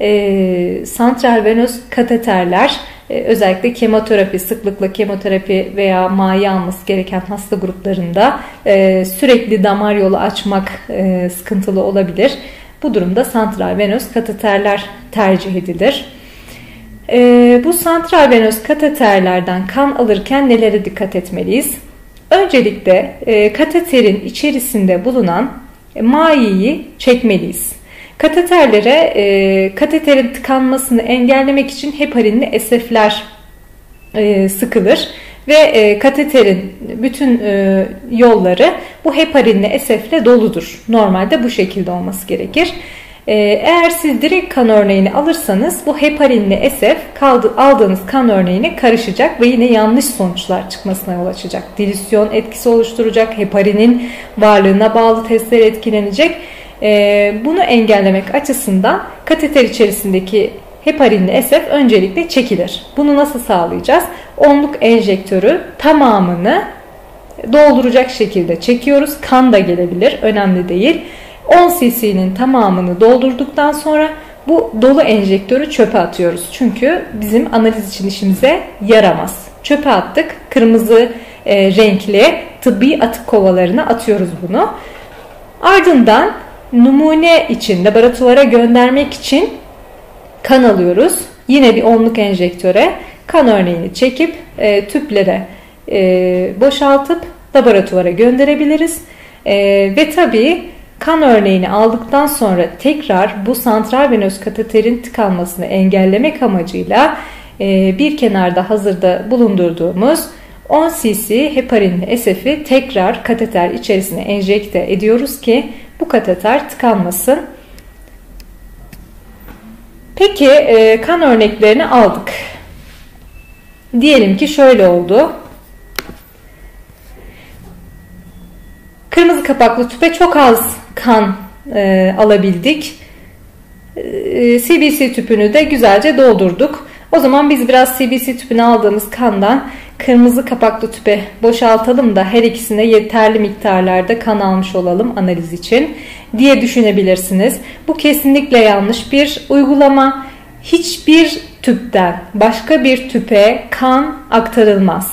Ee, santral venöz kateterler e, özellikle kemoterapi, sıklıkla kemoterapi veya maye alması gereken hasta gruplarında e, sürekli damar yolu açmak e, sıkıntılı olabilir. Bu durumda santral venöz kateterler tercih edilir. Ee, bu santral venöz kateterlerden kan alırken nelere dikkat etmeliyiz? Öncelikle e, kateterin içerisinde bulunan e, mayiyi çekmeliyiz. Kateterlere e, kateterin tıkanmasını engellemek için heparinli S F'ler e, sıkılır ve e, kateterin bütün e, yolları bu heparinli S F'le doludur. Normalde bu şekilde olması gerekir. Eğer siz direkt kan örneğini alırsanız bu heparinli S F aldığınız kan örneğine karışacak ve yine yanlış sonuçlar çıkmasına yol açacak. Dilüsyon etkisi oluşturacak, heparinin varlığına bağlı testler etkilenecek. Bunu engellemek açısından kateter içerisindeki heparinli S F öncelikle çekilir. Bunu nasıl sağlayacağız? Onluk enjektörü tamamını dolduracak şekilde çekiyoruz. Kan da gelebilir, önemli değil. on cc'nin tamamını doldurduktan sonra bu dolu enjektörü çöpe atıyoruz. Çünkü bizim analiz için işimize yaramaz. Çöpe attık. Kırmızı e, renkli tıbbi atık kovalarına atıyoruz bunu. Ardından numune için, laboratuvara göndermek için kan alıyoruz. Yine bir onluk enjektöre kan örneğini çekip e, tüplere e, boşaltıp laboratuvara gönderebiliriz. E, ve tabii kan örneğini aldıktan sonra tekrar bu santral venöz kateterin tıkanmasını engellemek amacıyla bir kenarda hazırda bulundurduğumuz on cc heparinli S F'i tekrar kateter içerisine enjekte ediyoruz ki bu kateter tıkanmasın. Peki kan örneklerini aldık. Diyelim ki şöyle oldu. Kırmızı kapaklı tüpe çok az kan e, alabildik. E, C B C tüpünü de güzelce doldurduk. O zaman biz biraz C B C tüpünü aldığımız kandan kırmızı kapaklı tüpe boşaltalım da her ikisine yeterli miktarlarda kan almış olalım analiz için diye düşünebilirsiniz. Bu kesinlikle yanlış bir uygulama. Hiçbir tüpten başka bir tüpe kan aktarılmaz.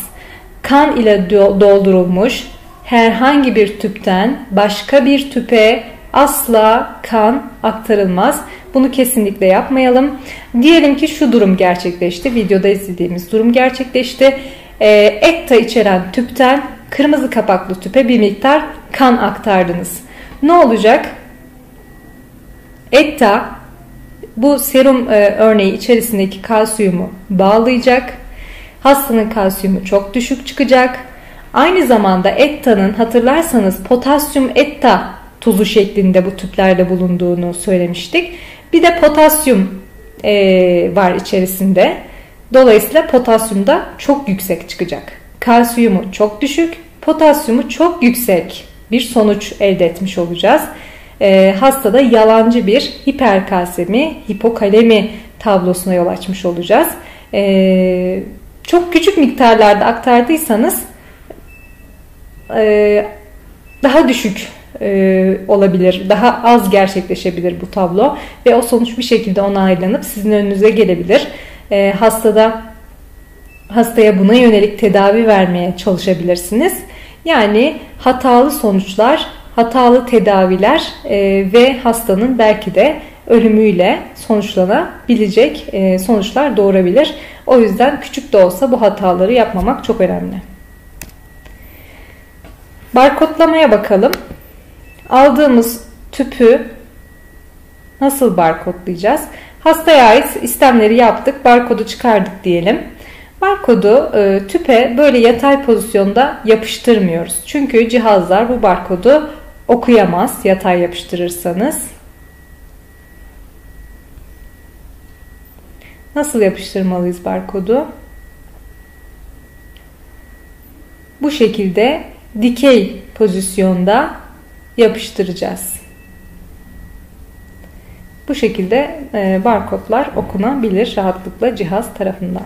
Kan ile doldurulmuş herhangi bir tüpten başka bir tüpe asla kan aktarılmaz. Bunu kesinlikle yapmayalım. Diyelim ki şu durum gerçekleşti. Videoda izlediğimiz durum gerçekleşti. E, Ekta içeren tüpten kırmızı kapaklı tüpe bir miktar kan aktardınız. Ne olacak? Ekta bu serum e, örneği içerisindeki kalsiyumu bağlayacak. Hastanın kalsiyumu çok düşük çıkacak. Aynı zamanda Ekta'nın hatırlarsanız potasyum Ekta tuzu şeklinde bu tüplerde bulunduğunu söylemiştik. Bir de potasyum e, var içerisinde. Dolayısıyla potasyum da çok yüksek çıkacak. Kalsiyumu çok düşük, potasyumu çok yüksek bir sonuç elde etmiş olacağız. E, hastada yalancı bir hiperkalsemi, hipokalemi tablosuna yol açmış olacağız. E, çok küçük miktarlarda aktardıysanız e, daha düşük Ee, olabilir. Daha az gerçekleşebilir bu tablo ve o sonuç bir şekilde onaylanıp sizin önünüze gelebilir. Ee, hastada hastaya buna yönelik tedavi vermeye çalışabilirsiniz. Yani hatalı sonuçlar, hatalı tedaviler e, ve hastanın belki de ölümüyle sonuçlanabilecek e, sonuçlar doğurabilir. O yüzden küçük de olsa bu hataları yapmamak çok önemli. Barkodlamaya bakalım. Aldığımız tüpü nasıl barkodlayacağız? Hastaya ait istemleri yaptık. Barkodu çıkardık diyelim. Barkodu tüpe böyle yatay pozisyonda yapıştırmıyoruz. Çünkü cihazlar bu barkodu okuyamaz yatay yapıştırırsanız. Nasıl yapıştırmalıyız barkodu? Bu şekilde dikey pozisyonda yapıştıracağız. Bu şekilde barkodlar okunabilir rahatlıkla cihaz tarafından.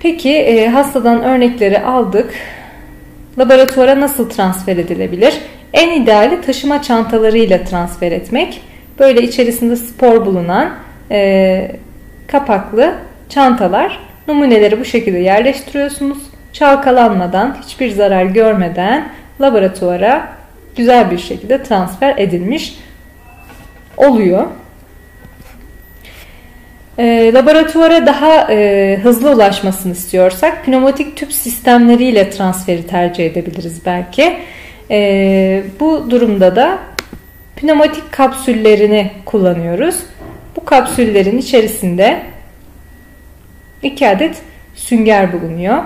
Peki hastadan örnekleri aldık. Laboratuvara nasıl transfer edilebilir? En ideali taşıma çantalarıyla transfer etmek. Böyle içerisinde spor bulunan kapaklı çantalar. Numuneleri bu şekilde yerleştiriyorsunuz. Çalkalanmadan, hiçbir zarar görmeden laboratuvara güzel bir şekilde transfer edilmiş oluyor. E, laboratuvara daha e, hızlı ulaşmasını istiyorsak pneumatik tüp sistemleriyle transferi tercih edebiliriz belki. E, bu durumda da pneumatik kapsüllerini kullanıyoruz. Bu kapsüllerin içerisinde iki adet sünger bulunuyor.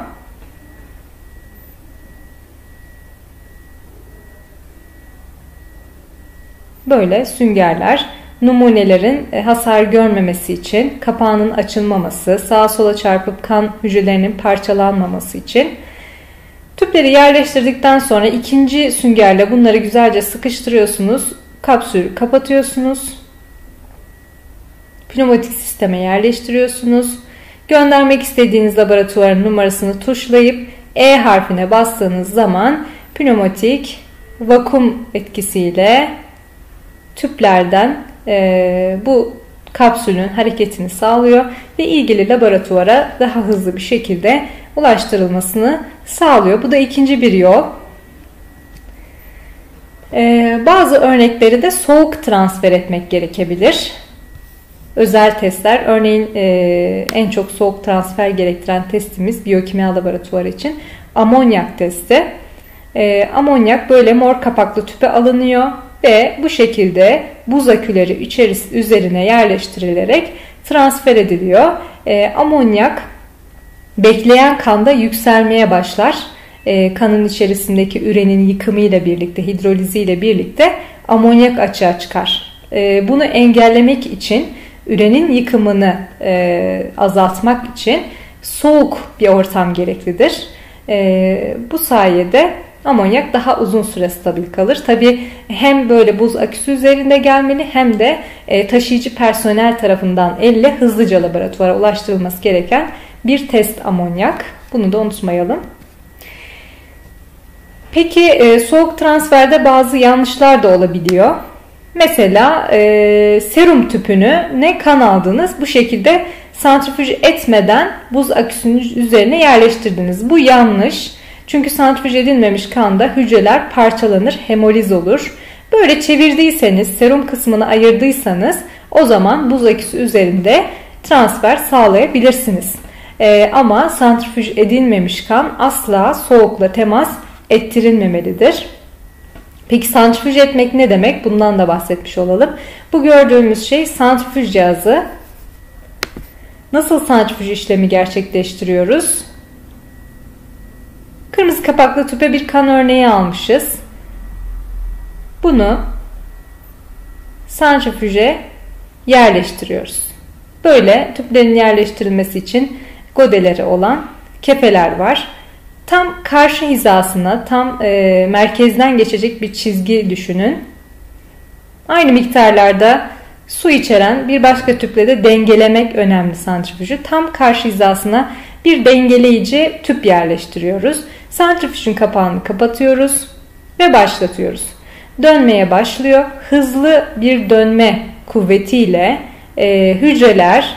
Böyle süngerler numunelerin hasar görmemesi için, kapağının açılmaması, sağa sola çarpıp kan hücrelerinin parçalanmaması için. Tüpleri yerleştirdikten sonra ikinci süngerle bunları güzelce sıkıştırıyorsunuz. Kapsülü kapatıyorsunuz. Pneumatik sisteme yerleştiriyorsunuz. Göndermek istediğiniz laboratuvarın numarasını tuşlayıp E harfine bastığınız zaman pneumatik vakum etkisiyle tüplerden e, bu kapsülün hareketini sağlıyor ve ilgili laboratuvara daha hızlı bir şekilde ulaştırılmasını sağlıyor. Bu da ikinci bir yol. E, bazı örnekleri de soğuk transfer etmek gerekebilir. Özel testler, örneğin e, en çok soğuk transfer gerektiren testimiz biyokimya laboratuvarı için amonyak testi. E, amonyak böyle mor kapaklı tüpe alınıyor ve bu şekilde buz aküleri içerisinde üzerine yerleştirilerek transfer ediliyor. E, amonyak bekleyen kanda yükselmeye başlar. E, kanın içerisindeki ürenin yıkımıyla birlikte, hidroliziyle birlikte amonyak açığa çıkar. E, bunu engellemek için, ürenin yıkımını e, azaltmak için soğuk bir ortam gereklidir. E, bu sayede amonyak daha uzun süre stabil kalır. Tabii hem böyle buz aküsü üzerinde gelmeli hem de taşıyıcı personel tarafından elle hızlıca laboratuvara ulaştırılması gereken bir test amonyak. Bunu da unutmayalım. Peki soğuk transferde bazı yanlışlar da olabiliyor. Mesela serum tüpünü ne kan aldınız bu şekilde santrifüj etmeden buz aküsünün üzerine yerleştirdiniz. Bu yanlış. Çünkü santrifüj edilmemiş kanda hücreler parçalanır, hemoliz olur. Böyle çevirdiyseniz, serum kısmını ayırdıysanız o zaman buz aküsü üzerinde transfer sağlayabilirsiniz. Ee, ama santrifüj edilmemiş kan asla soğukla temas ettirilmemelidir. Peki santrifüj etmek ne demek? Bundan da bahsetmiş olalım. Bu gördüğümüz şey santrifüj cihazı. Nasıl santrifüj işlemi gerçekleştiriyoruz? Kırmızı kapaklı tüpe bir kan örneği almışız. Bunu santrifüje yerleştiriyoruz. Böyle tüplerin yerleştirilmesi için godeleri olan kepeler var. Tam karşı hizasına, tam e, merkezden geçecek bir çizgi düşünün. Aynı miktarlarda su içeren bir başka tüple de dengelemek önemli santrifüjü. Tam karşı hizasına bir dengeleyici tüp yerleştiriyoruz. Santrifüjün kapağını kapatıyoruz ve başlatıyoruz. Dönmeye başlıyor. Hızlı bir dönme kuvvetiyle e, hücreler,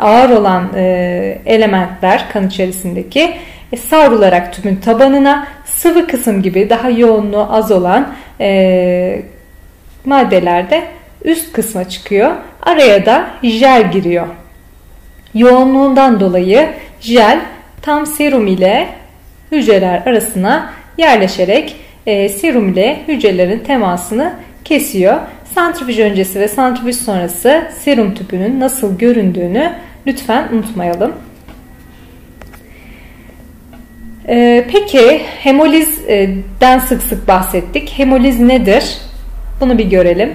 ağır olan e, elementler kan içerisindeki e, savrularak tüpün tabanına, sıvı kısım gibi daha yoğunluğu az olan e, maddeler de üst kısma çıkıyor. Araya da jel giriyor. Yoğunluğundan dolayı jel tam serum ile hücreler arasına yerleşerek e, serum ile hücrelerin temasını kesiyor. Santrifüj öncesi ve santrifüj sonrası serum tüpünün nasıl göründüğünü lütfen unutmayalım. E, peki hemolizden sık sık bahsettik. Hemoliz nedir? Bunu bir görelim.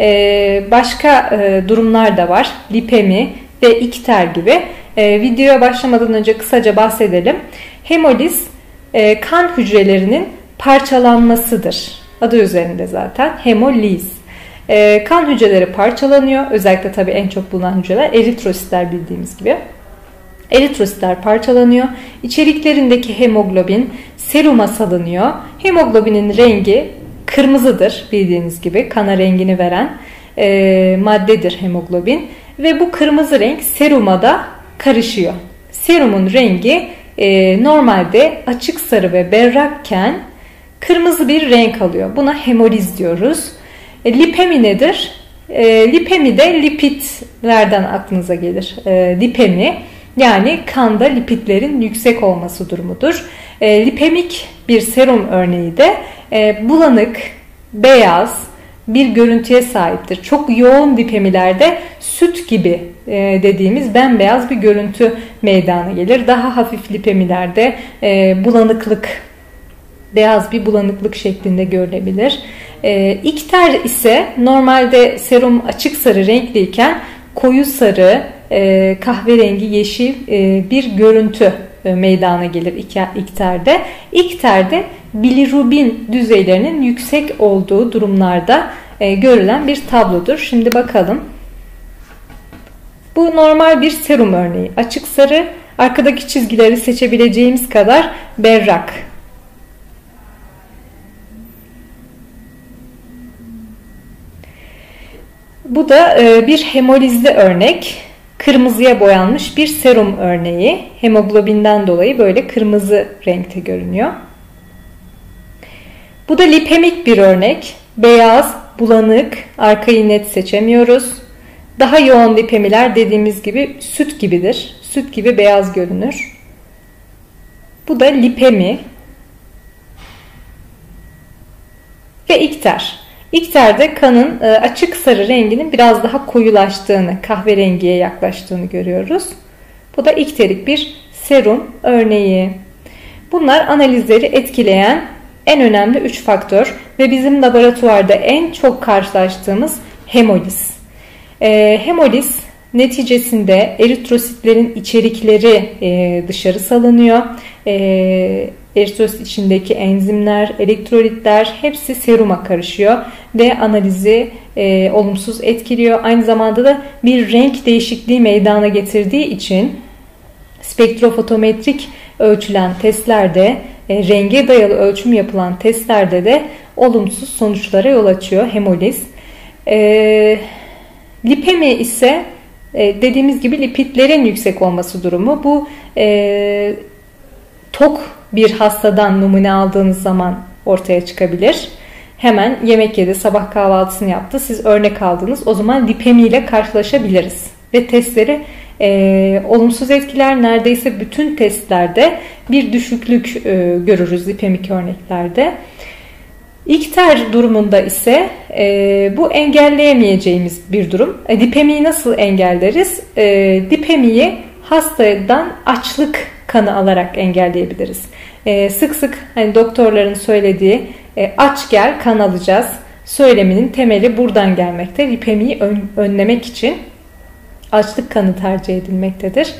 E, başka e, durumlar da var. Lipemi ve ikter gibi. E, videoya başlamadan önce kısaca bahsedelim. Hemoliz e, kan hücrelerinin parçalanmasıdır. Adı üzerinde zaten hemoliz. E, kan hücreleri parçalanıyor. Özellikle tabii en çok bulunan hücreler eritrositler, bildiğimiz gibi. Eritrositler parçalanıyor. İçeriklerindeki hemoglobin seruma salınıyor. Hemoglobinin rengi kırmızıdır, bildiğiniz gibi. Kana rengini veren e, maddedir hemoglobin. Ve bu kırmızı renk seruma da karışıyor. Serumun rengi e, normalde açık sarı ve berrakken kırmızı bir renk alıyor. Buna hemoliz diyoruz. E, lipemi nedir? E, lipemi de lipidlerden aklınıza gelir. E, lipemi yani kanda lipidlerin yüksek olması durumudur. E, lipemik bir serum örneği de e, bulanık, beyaz bir görüntüye sahiptir. Çok yoğun lipemilerde süt gibi e, dediğimiz bembeyaz bir görüntü meydana gelir. Daha hafif lipemilerde e, bulanıklık, beyaz bir bulanıklık şeklinde görülebilir. E, ikter ise normalde serum açık sarı renkliyken koyu sarı, e, kahverengi, yeşil e, bir görüntü e, meydana gelir ikterde. İkterde bilirubin düzeylerinin yüksek olduğu durumlarda e, görülen bir tablodur. Şimdi bakalım. Bu normal bir serum örneği. Açık sarı, arkadaki çizgileri seçebileceğimiz kadar berrak. Bu da bir hemolizli örnek. Kırmızıya boyanmış bir serum örneği. Hemoglobinden dolayı böyle kırmızı renkte görünüyor. Bu da lipemik bir örnek. Beyaz, bulanık, arkayı net seçemiyoruz. Daha yoğun lipemiler dediğimiz gibi süt gibidir. Süt gibi beyaz görünür. Bu da lipemi. Ve ikter. İkterde kanın açık sarı renginin biraz daha koyulaştığını, kahverengiye yaklaştığını görüyoruz. Bu da ikterik bir serum örneği. Bunlar analizleri etkileyen en önemli üç faktör ve bizim laboratuvarda en çok karşılaştığımız hemoliz. E, hemoliz neticesinde eritrositlerin içerikleri e, dışarı salınıyor. E, Eritrosit içindeki enzimler, elektrolitler hepsi seruma karışıyor ve analizi e, olumsuz etkiliyor. Aynı zamanda da bir renk değişikliği meydana getirdiği için spektrofotometrik ölçülen testlerde, e, renge dayalı ölçüm yapılan testlerde de olumsuz sonuçlara yol açıyor hemoliz. E, lipemi ise e, dediğimiz gibi lipidlerin yüksek olması durumu. Bu e, tok bir hastadan numune aldığınız zaman ortaya çıkabilir. Hemen yemek yedi, sabah kahvaltısını yaptı, siz örnek aldınız. O zaman lipemi ile karşılaşabiliriz. Ve testleri e, olumsuz etkiler, neredeyse bütün testlerde bir düşüklük e, görürüz lipemik örneklerde. İktar durumunda ise e, bu engelleyemeyeceğimiz bir durum. E, lipemiyi nasıl engelleriz? E, lipemiyi hastadan açlık kanı alarak engelleyebiliriz. E, sık sık hani doktorların söylediği e, aç gel kan alacağız söyleminin temeli buradan gelmekte. Lipemiyi ön, önlemek için açlık kanı tercih edilmektedir.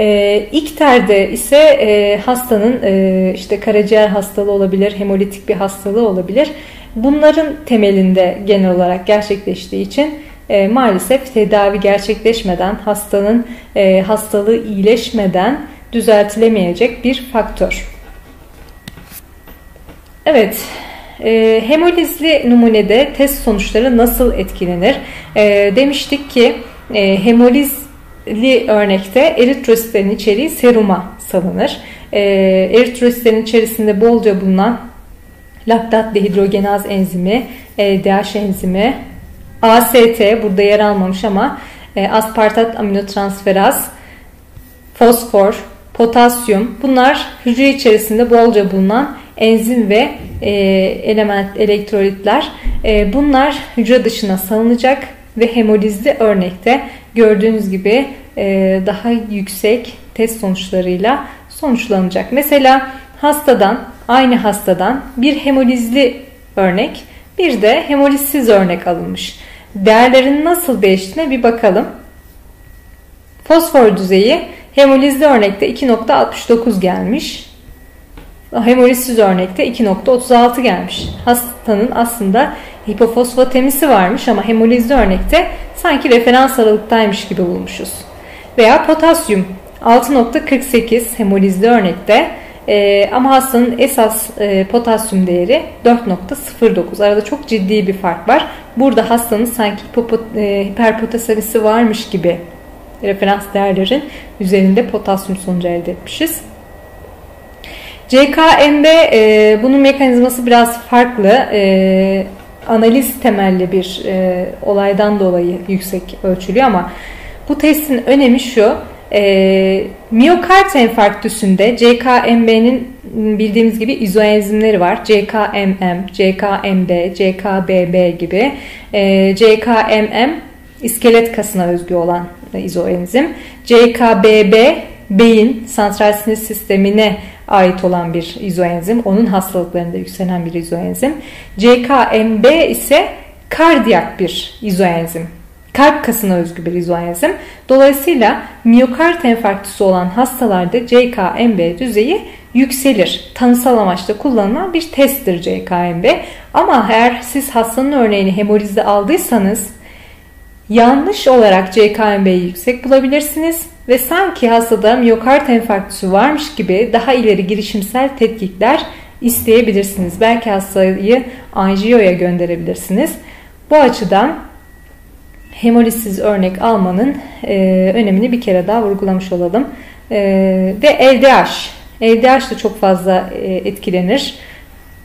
E, İktar'de ise e, hastanın e, işte karaciğer hastalığı olabilir, hemolitik bir hastalığı olabilir. Bunların temelinde genel olarak gerçekleştiği için e, maalesef tedavi gerçekleşmeden, hastanın e, hastalığı iyileşmeden düzeltilemeyecek bir faktör. Evet. E, hemolizli numunede test sonuçları nasıl etkilenir? E, demiştik ki e, hemolizli örnekte eritrositlerin içeriği seruma salınır. E, eritrositlerin içerisinde bolca bulunan laktat dehidrogenaz enzimi, e, D H enzimi, A S T burada yer almamış ama e, aspartat aminotransferaz, fosfor, potasyum, bunlar hücre içerisinde bolca bulunan enzim ve e, element elektrolitler. E, bunlar hücre dışına salınacak ve hemolizli örnekte gördüğünüz gibi e, daha yüksek test sonuçlarıyla sonuçlanacak. Mesela hastadan, aynı hastadan bir hemolizli örnek, bir de hemolizsiz örnek alınmış. Değerlerin nasıl değiştiğine bir bakalım. Fosfor düzeyi hemolizli örnekte iki nokta altmış dokuz gelmiş. Hemolizsiz örnekte iki nokta otuz altı gelmiş. Hastanın aslında hipofosfatemisi varmış ama hemolizli örnekte sanki referans aralıktaymış gibi bulmuşuz. Veya potasyum altı nokta kırk sekiz hemolizli örnekte e, ama hastanın esas e, potasyum değeri dört nokta sıfır dokuz. Arada çok ciddi bir fark var. Burada hastanın sanki e, hiperpotasemisi varmış gibi referans değerlerin üzerinde potasyum sonucu elde etmişiz. C K M'de e, bunun mekanizması biraz farklı. E, analiz temelli bir e, olaydan dolayı yüksek ölçülüyor ama bu testin önemi şu. E, miyokart enfarktüsünde C K M B'nin bildiğimiz gibi izoenzimleri var. C K M M, C K M B, C K B B gibi. E, C K M M iskelet kasına özgü olan izoenzim. C K B B beyin santral sinir sistemine ait olan bir izoenzim. Onun hastalıklarında yükselen bir izoenzim. C K M B ise kardiyak bir izoenzim. Kalp kasına özgü bir izoenzim. Dolayısıyla miyokart enfarktüsü olan hastalarda C K M B düzeyi yükselir. Tanısal amaçla kullanılan bir testtir C K M B. Ama eğer siz hastanın örneğini hemolizde aldıysanız yanlış olarak C K M B'yi yüksek bulabilirsiniz ve sanki hastada miyokart enfarktüsü varmış gibi daha ileri girişimsel tetkikler isteyebilirsiniz. Belki hastayı anjiyoya gönderebilirsiniz. Bu açıdan hemolizsiz örnek almanın e, önemini bir kere daha vurgulamış olalım. E, ve L D H. L D H da çok fazla e, etkilenir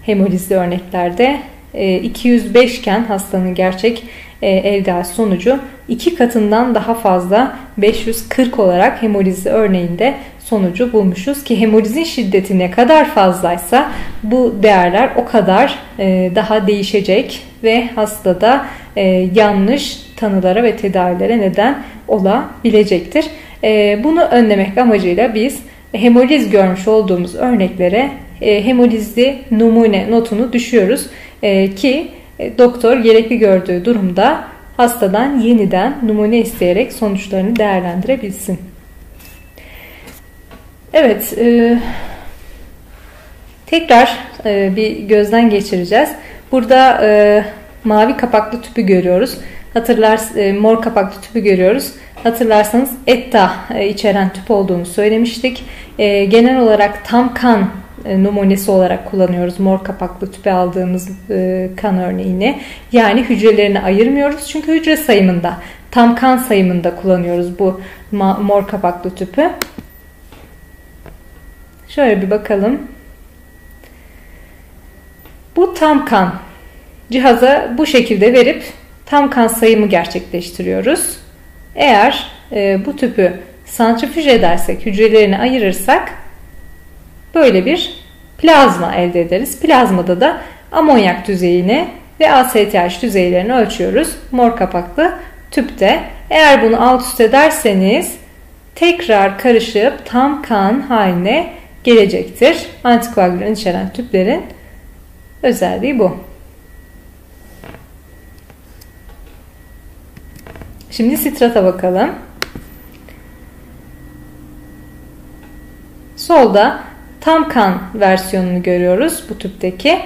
hemolizli örneklerde. E, iki yüz beş iken hastanın gerçek L D H sonucu iki katından daha fazla beş yüz kırk olarak hemolizli örneğinde sonucu bulmuşuz ki hemolizin şiddeti ne kadar fazlaysa bu değerler o kadar daha değişecek ve hastada yanlış tanılara ve tedavilere neden olabilecektir. Bunu önlemek amacıyla biz hemoliz görmüş olduğumuz örneklere hemolizli numune notunu düşüyoruz ki doktor gerekli gördüğü durumda hastadan yeniden numune isteyerek sonuçlarını değerlendirebilsin. Evet, e, tekrar e, bir gözden geçireceğiz. Burada e, mavi kapaklı tüpü görüyoruz. Hatırlar, e, mor kapaklı tüpü görüyoruz. Hatırlarsanız E T T A e, içeren tüp olduğunu söylemiştik. E, genel olarak tam kan numunesi olarak kullanıyoruz mor kapaklı tüpe aldığımız kan örneğini. Yani hücrelerini ayırmıyoruz çünkü hücre sayımında, tam kan sayımında kullanıyoruz bu mor kapaklı tüpü. Şöyle bir bakalım. Bu tam kan. Cihaza bu şekilde verip tam kan sayımı gerçekleştiriyoruz. Eğer e, bu tüpü santrifüj edersek, hücrelerini ayırırsak böyle bir plazma elde ederiz. Plazmada da amonyak düzeyini ve A S T H düzeylerini ölçüyoruz. Mor kapaklı tüpte. Eğer bunu alt üst ederseniz tekrar karışıp tam kan haline gelecektir. Antikoagülan içeren tüplerin özelliği bu. Şimdi sitrata bakalım. Solda tam kan versiyonunu görüyoruz bu tüpteki.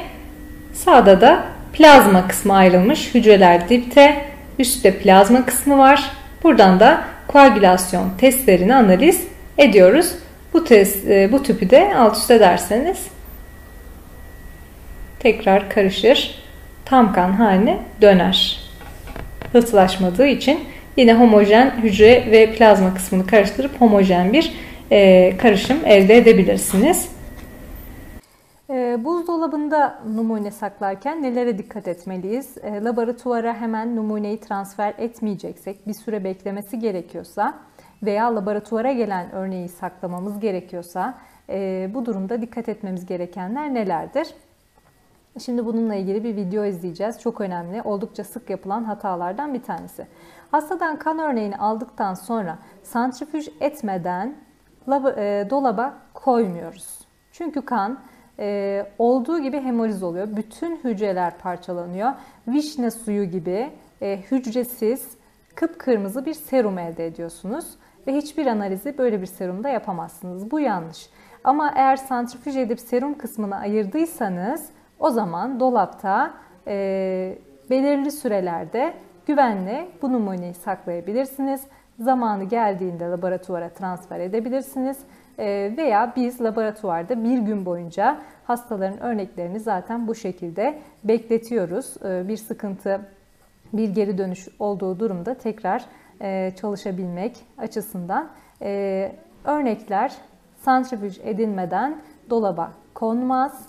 Sağda da plazma kısmı ayrılmış. Hücreler dipte, üstte plazma kısmı var. Buradan da koagülasyon testlerini analiz ediyoruz. Bu, test, bu tüpü de alt üst ederseniz tekrar karışır, tam kan haline döner. Hızlaşmadığı için yine homojen hücre ve plazma kısmını karıştırıp homojen bir e, karışım elde edebilirsiniz. E, buzdolabında numune saklarken nelere dikkat etmeliyiz? E, laboratuvara hemen numuneyi transfer etmeyeceksek, bir süre beklemesi gerekiyorsa veya laboratuvara gelen örneği saklamamız gerekiyorsa e, bu durumda dikkat etmemiz gerekenler nelerdir? Şimdi bununla ilgili bir video izleyeceğiz. Çok önemli, oldukça sık yapılan hatalardan bir tanesi. Hastadan kan örneğini aldıktan sonra santrifüj etmeden dolaba koymuyoruz. Çünkü kan olduğu gibi hemoliz oluyor. Bütün hücreler parçalanıyor. Vişne suyu gibi hücresiz, kıpkırmızı bir serum elde ediyorsunuz. Ve hiçbir analizi böyle bir serumda yapamazsınız. Bu yanlış. Ama eğer santrifüj edip serum kısmını ayırdıysanız, o zaman dolapta e, belirli sürelerde güvenle bu numuneyi saklayabilirsiniz. Zamanı geldiğinde laboratuvara transfer edebilirsiniz. E, veya biz laboratuvarda bir gün boyunca hastaların örneklerini zaten bu şekilde bekletiyoruz. E, bir sıkıntı, bir geri dönüş olduğu durumda tekrar e, çalışabilmek açısından e, örnekler santrifüj edilmeden dolaba konmaz.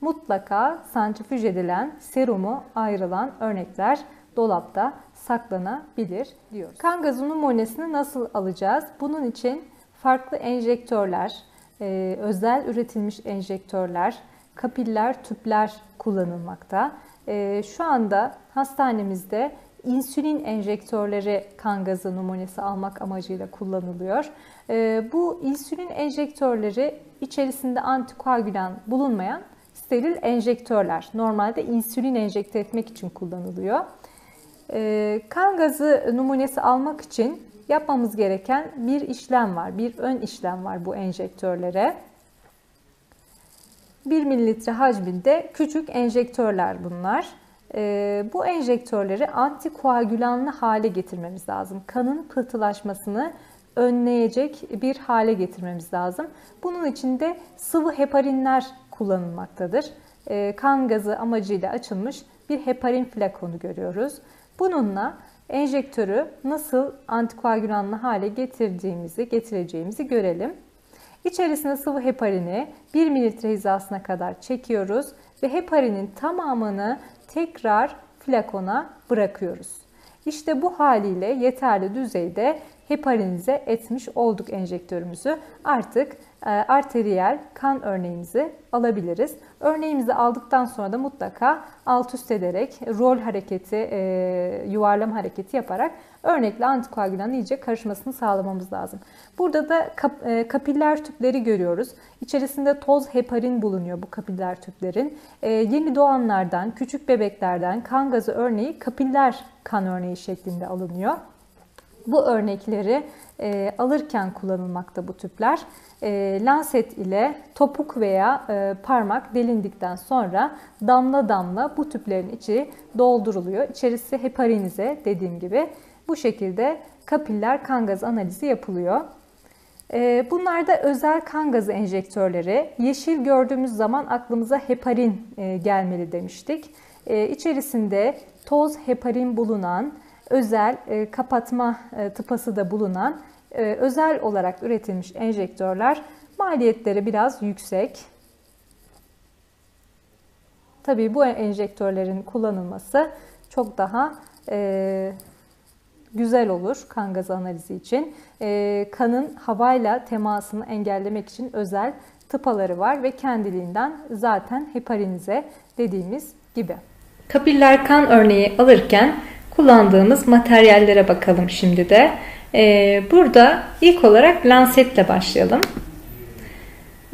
Mutlaka santrifüj edilen, serumu ayrılan örnekler dolapta saklanabilir diyoruz. Kan gazı numunesini nasıl alacağız? Bunun için farklı enjektörler, özel üretilmiş enjektörler, kapiller, tüpler kullanılmakta. Şu anda hastanemizde insülin enjektörleri kan gazı numunesi almak amacıyla kullanılıyor. Bu insülin enjektörleri içerisinde antikoagülan bulunmayan steril enjektörler. Normalde insülin enjekte etmek için kullanılıyor. E, kan gazı numunesi almak için yapmamız gereken bir işlem var. Bir ön işlem var bu enjektörlere. bir mililitre hacminde küçük enjektörler bunlar. E, bu enjektörleri antikoagülanlı hale getirmemiz lazım. Kanın pıhtılaşmasını önleyecek bir hale getirmemiz lazım. Bunun için de sıvı heparinler kullanılmaktadır. E, kan gazı amacıyla açılmış bir heparin flakonu görüyoruz. Bununla enjektörü nasıl antikoagülanlı hale getirdiğimizi, getireceğimizi görelim. İçerisine sıvı heparini bir mililitre hizasına kadar çekiyoruz ve heparinin tamamını tekrar flakona bırakıyoruz. İşte bu haliyle yeterli düzeyde heparinize etmiş olduk enjektörümüzü. Artık e, arteriyel kan örneğimizi alabiliriz. Örneğimizi aldıktan sonra da mutlaka alt üst ederek, rol hareketi, e, yuvarlama hareketi yaparak örnekle antikoagülanın iyice karışmasını sağlamamız lazım. Burada da kap, e, kapiller tüpleri görüyoruz. İçerisinde toz heparin bulunuyor bu kapiller tüplerin. E, yeni doğanlardan, küçük bebeklerden kan gazı örneği kapiller kan örneği şeklinde alınıyor. Bu örnekleri e, alırken kullanılmakta bu tüpler. E, lanset ile topuk veya e, parmak delindikten sonra damla damla bu tüplerin içi dolduruluyor. İçerisi heparinize, dediğim gibi. Bu şekilde kapiller kan gazı analizi yapılıyor. E, bunlar da özel kan gazı enjektörleri. Yeşil gördüğümüz zaman aklımıza heparin e, gelmeli demiştik. E, içerisinde toz heparin bulunan, özel e, kapatma e, tıpası da bulunan e, özel olarak üretilmiş enjektörler maliyetleri biraz yüksek. Tabii bu enjektörlerin kullanılması çok daha e, güzel olur kan gazı analizi için. E, kanın havayla temasını engellemek için özel tıpaları var ve kendiliğinden zaten heparinize dediğimiz gibi. Kapiller kan örneği alırken kullandığımız materyallere bakalım şimdi de. E, burada ilk olarak lansetle başlayalım.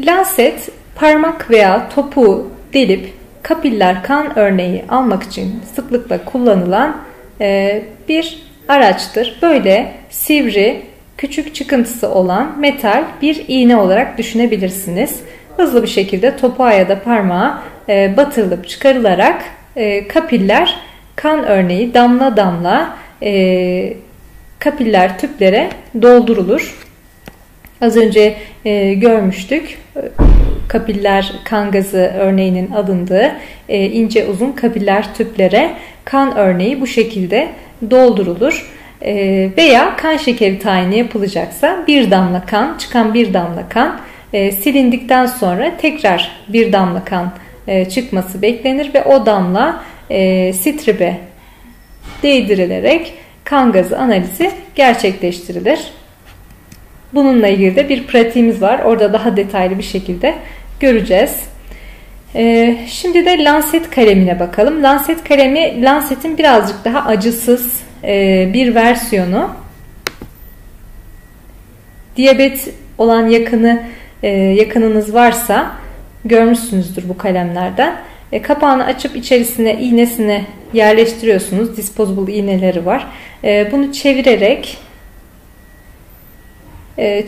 Lanset, parmak veya topuğu delip kapiller kan örneği almak için sıklıkla kullanılan bir araçtır. Böyle sivri, küçük çıkıntısı olan metal bir iğne olarak düşünebilirsiniz. Hızlı bir şekilde topuğa ya da parmağa batırılıp çıkarılarak kapiller kan örneği damla damla kapiller tüplere doldurulur. Az önce e, görmüştük kapiller kan gazı örneğinin alındığı e, ince uzun kapiller tüplere kan örneği bu şekilde doldurulur. E, veya kan şekeri tayini yapılacaksa bir damla kan, çıkan bir damla kan e, silindikten sonra tekrar bir damla kan e, çıkması beklenir ve o damla e, stribe değdirilerek kan gazı analizi gerçekleştirilir. Bununla ilgili de bir pratiğimiz var. Orada daha detaylı bir şekilde göreceğiz. Ee, şimdi de lanset kalemine bakalım. Lanset kalemi, lansetin birazcık daha acısız e, bir versiyonu. Diyabet olan yakını e, yakınınız varsa görmüşsünüzdür bu kalemlerden. E, kapağını açıp içerisine iğnesini yerleştiriyorsunuz. Disposable iğneleri var. E, bunu çevirerek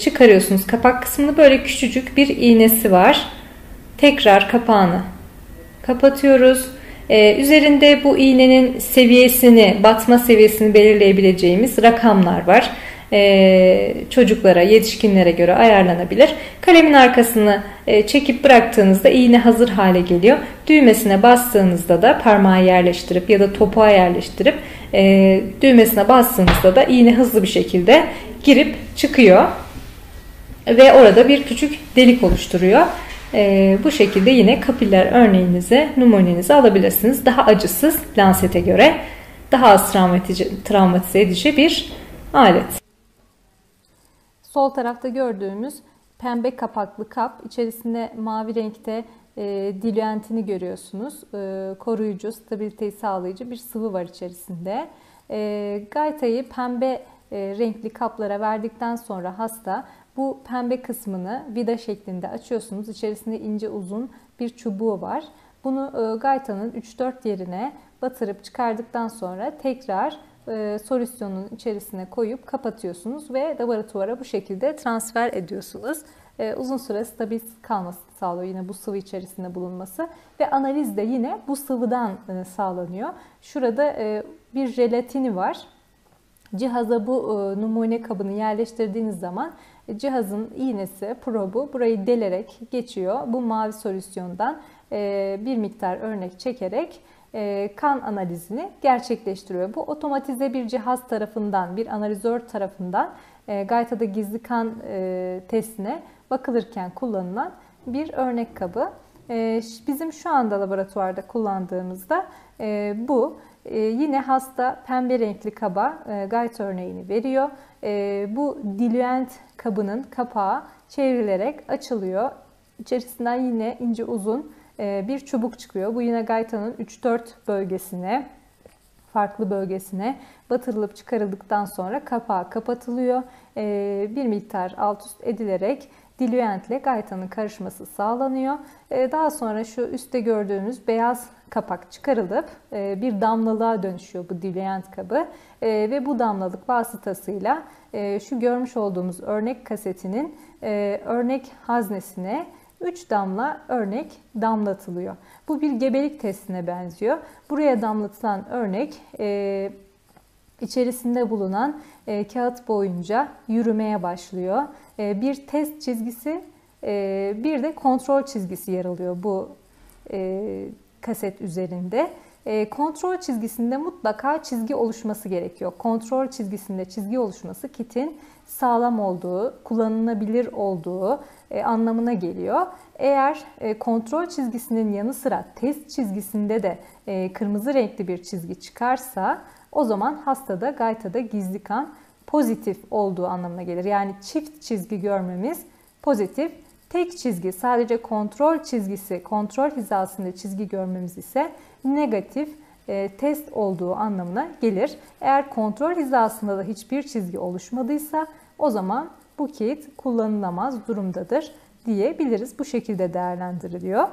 çıkarıyorsunuz. Kapak kısmında böyle küçücük bir iğnesi var. Tekrar kapağını kapatıyoruz. Ee, üzerinde bu iğnenin seviyesini, batma seviyesini belirleyebileceğimiz rakamlar var. Ee, çocuklara, yetişkinlere göre ayarlanabilir. Kalemin arkasını e, çekip bıraktığınızda iğne hazır hale geliyor. Düğmesine bastığınızda da parmağı yerleştirip ya da topuğa yerleştirip e, düğmesine bastığınızda da iğne hızlı bir şekilde girip çıkıyor ve orada bir küçük delik oluşturuyor. E, bu şekilde yine kapiller örneğinizi, numunenizi alabilirsiniz. Daha acısız, lansete göre daha az travmatize edici bir alet. Sol tarafta gördüğümüz pembe kapaklı kap, içerisinde mavi renkte e, diluentini görüyorsunuz. E, koruyucu, stabiliteyi sağlayıcı bir sıvı var içerisinde. E, gaytayı pembe e, renkli kaplara verdikten sonra hasta bu pembe kısmını vida şeklinde açıyorsunuz. İçerisinde ince uzun bir çubuğu var. Bunu e, gaytanın üç dört yerine batırıp çıkardıktan sonra tekrar solüsyonun içerisine koyup kapatıyorsunuz ve laboratuvara bu şekilde transfer ediyorsunuz. Uzun süre stabil kalmasını sağlıyor yine bu sıvı içerisinde bulunması ve analiz de yine bu sıvıdan sağlanıyor. Şurada bir jelatini var. Cihaza bu numune kabını yerleştirdiğiniz zaman cihazın iğnesi, probu burayı delerek geçiyor. Bu mavi solüsyondan bir miktar örnek çekerek kan analizini gerçekleştiriyor. Bu otomatize bir cihaz tarafından, bir analizör tarafından gaytada gizli kan testine bakılırken kullanılan bir örnek kabı. Bizim şu anda laboratuvarda kullandığımızda bu. Yine hasta pembe renkli kaba gayta örneğini veriyor. Bu diluent kabının kapağı çevrilerek açılıyor. İçerisinden yine ince uzun bir çubuk çıkıyor. Bu yine gaytanın üç dört bölgesine, farklı bölgesine batırılıp çıkarıldıktan sonra kapağı kapatılıyor. Bir miktar alt üst edilerek dilüentle gaytanın karışması sağlanıyor. Daha sonra şu üstte gördüğünüz beyaz kapak çıkarılıp bir damlalığa dönüşüyor bu dilüent kabı. Ve bu damlalık vasıtasıyla şu görmüş olduğumuz örnek kasetinin örnek haznesine üç damla örnek damlatılıyor. Bu bir gebelik testine benziyor. Buraya damlatılan örnek e, içerisinde bulunan e, kağıt boyunca yürümeye başlıyor. E, bir test çizgisi, e, bir de kontrol çizgisi yer alıyor bu e, kaset üzerinde. kontrol çizgisinde mutlaka çizgi oluşması gerekiyor. Kontrol çizgisinde çizgi oluşması kitin sağlam olduğu, kullanılabilir olduğu anlamına geliyor. Eğer kontrol çizgisinin yanı sıra test çizgisinde de kırmızı renkli bir çizgi çıkarsa o zaman hastada, gaytada gizli kan pozitif olduğu anlamına gelir. Yani çift çizgi görmemiz pozitif, tek çizgi, sadece kontrol çizgisi, kontrol hizasında çizgi görmemiz ise negatif, e, test olduğu anlamına gelir. Eğer kontrol hizasında da hiçbir çizgi oluşmadıysa o zaman bu kit kullanılamaz durumdadır diyebiliriz. Bu şekilde değerlendiriliyor.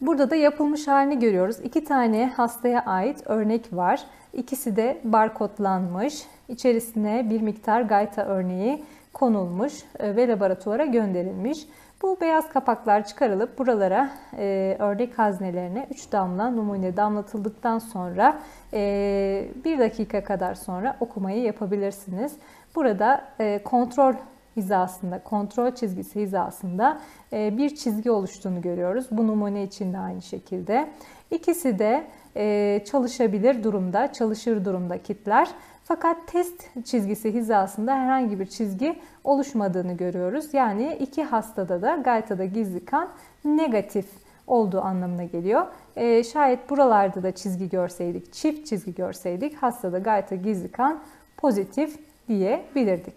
Burada da yapılmış halini görüyoruz. İki tane hastaya ait örnek var. İkisi de barkodlanmış. İçerisine bir miktar gayta örneği konulmuş ve laboratuvara gönderilmiş. Bu beyaz kapaklar çıkarılıp buralara e, örnek haznelerine üç damla numune damlatıldıktan sonra e, bir dakika kadar sonra okumayı yapabilirsiniz. Burada e, kontrol hizasında, kontrol çizgisi hizasında e, bir çizgi oluştuğunu görüyoruz. Bu numune için de aynı şekilde. İkisi de e, çalışabilir durumda, çalışır durumda kitler. Fakat test çizgisi hizasında herhangi bir çizgi oluşmadığını görüyoruz. Yani iki hastada da gaytada gizli kan negatif olduğu anlamına geliyor. E, şayet buralarda da çizgi görseydik, çift çizgi görseydik hastada gayta gizli kan pozitif diyebilirdik.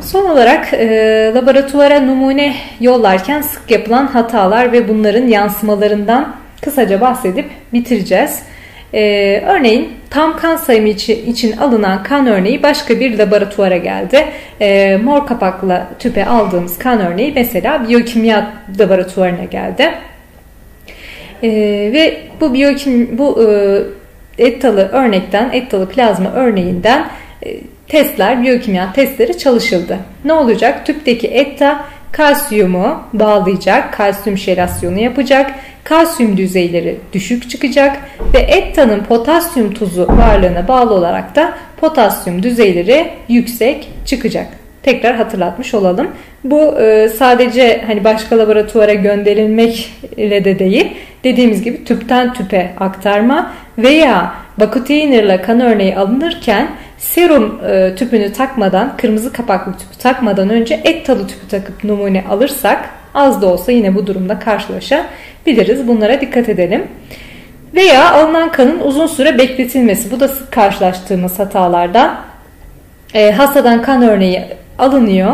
Son olarak e, laboratuvara numune yollarken sık yapılan hatalar ve bunların yansımalarından kısaca bahsedip bitireceğiz. Ee, örneğin tam kan sayımı için, için alınan kan örneği başka bir laboratuvara geldi. Ee, mor kapakla tüpe aldığımız kan örneği mesela biyokimya laboratuvarına geldi. Ee, ve bu biyokim bu e, ettalı örnekten, ettalı plazma örneğinden e, testler, biyokimya testleri çalışıldı. Ne olacak? Tüpteki etta kalsiyumu bağlayacak, kalsiyum şelasyonu yapacak, kalsiyum düzeyleri düşük çıkacak ve ettanın potasyum tuzu varlığına bağlı olarak da potasyum düzeyleri yüksek çıkacak. Tekrar hatırlatmış olalım. Bu sadece hani başka laboratuvara gönderilmekle de değil, dediğimiz gibi tüpten tüpe aktarma veya Bakuteiner'la kan örneği alınırken serum tüpünü takmadan, kırmızı kapaklı tüpü takmadan önce ettalı tüpü takıp numune alırsak az da olsa yine bu durumda karşılaşabiliriz. Bunlara dikkat edelim. Veya alınan kanın uzun süre bekletilmesi. Bu da sık karşılaştığımız hatalardan. E, hastadan kan örneği alınıyor.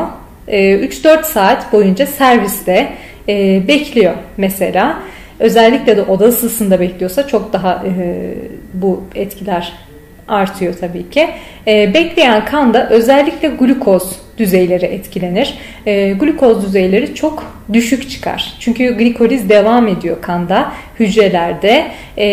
E, üç dört saat boyunca serviste e, bekliyor mesela. Özellikle de oda ısısında bekliyorsa çok daha e, bu etkiler artıyor tabii ki. E, bekleyen kanda özellikle glukoz düzeyleri etkilenir. E, glukoz düzeyleri çok düşük çıkar. Çünkü glikoliz devam ediyor kanda, hücrelerde. E,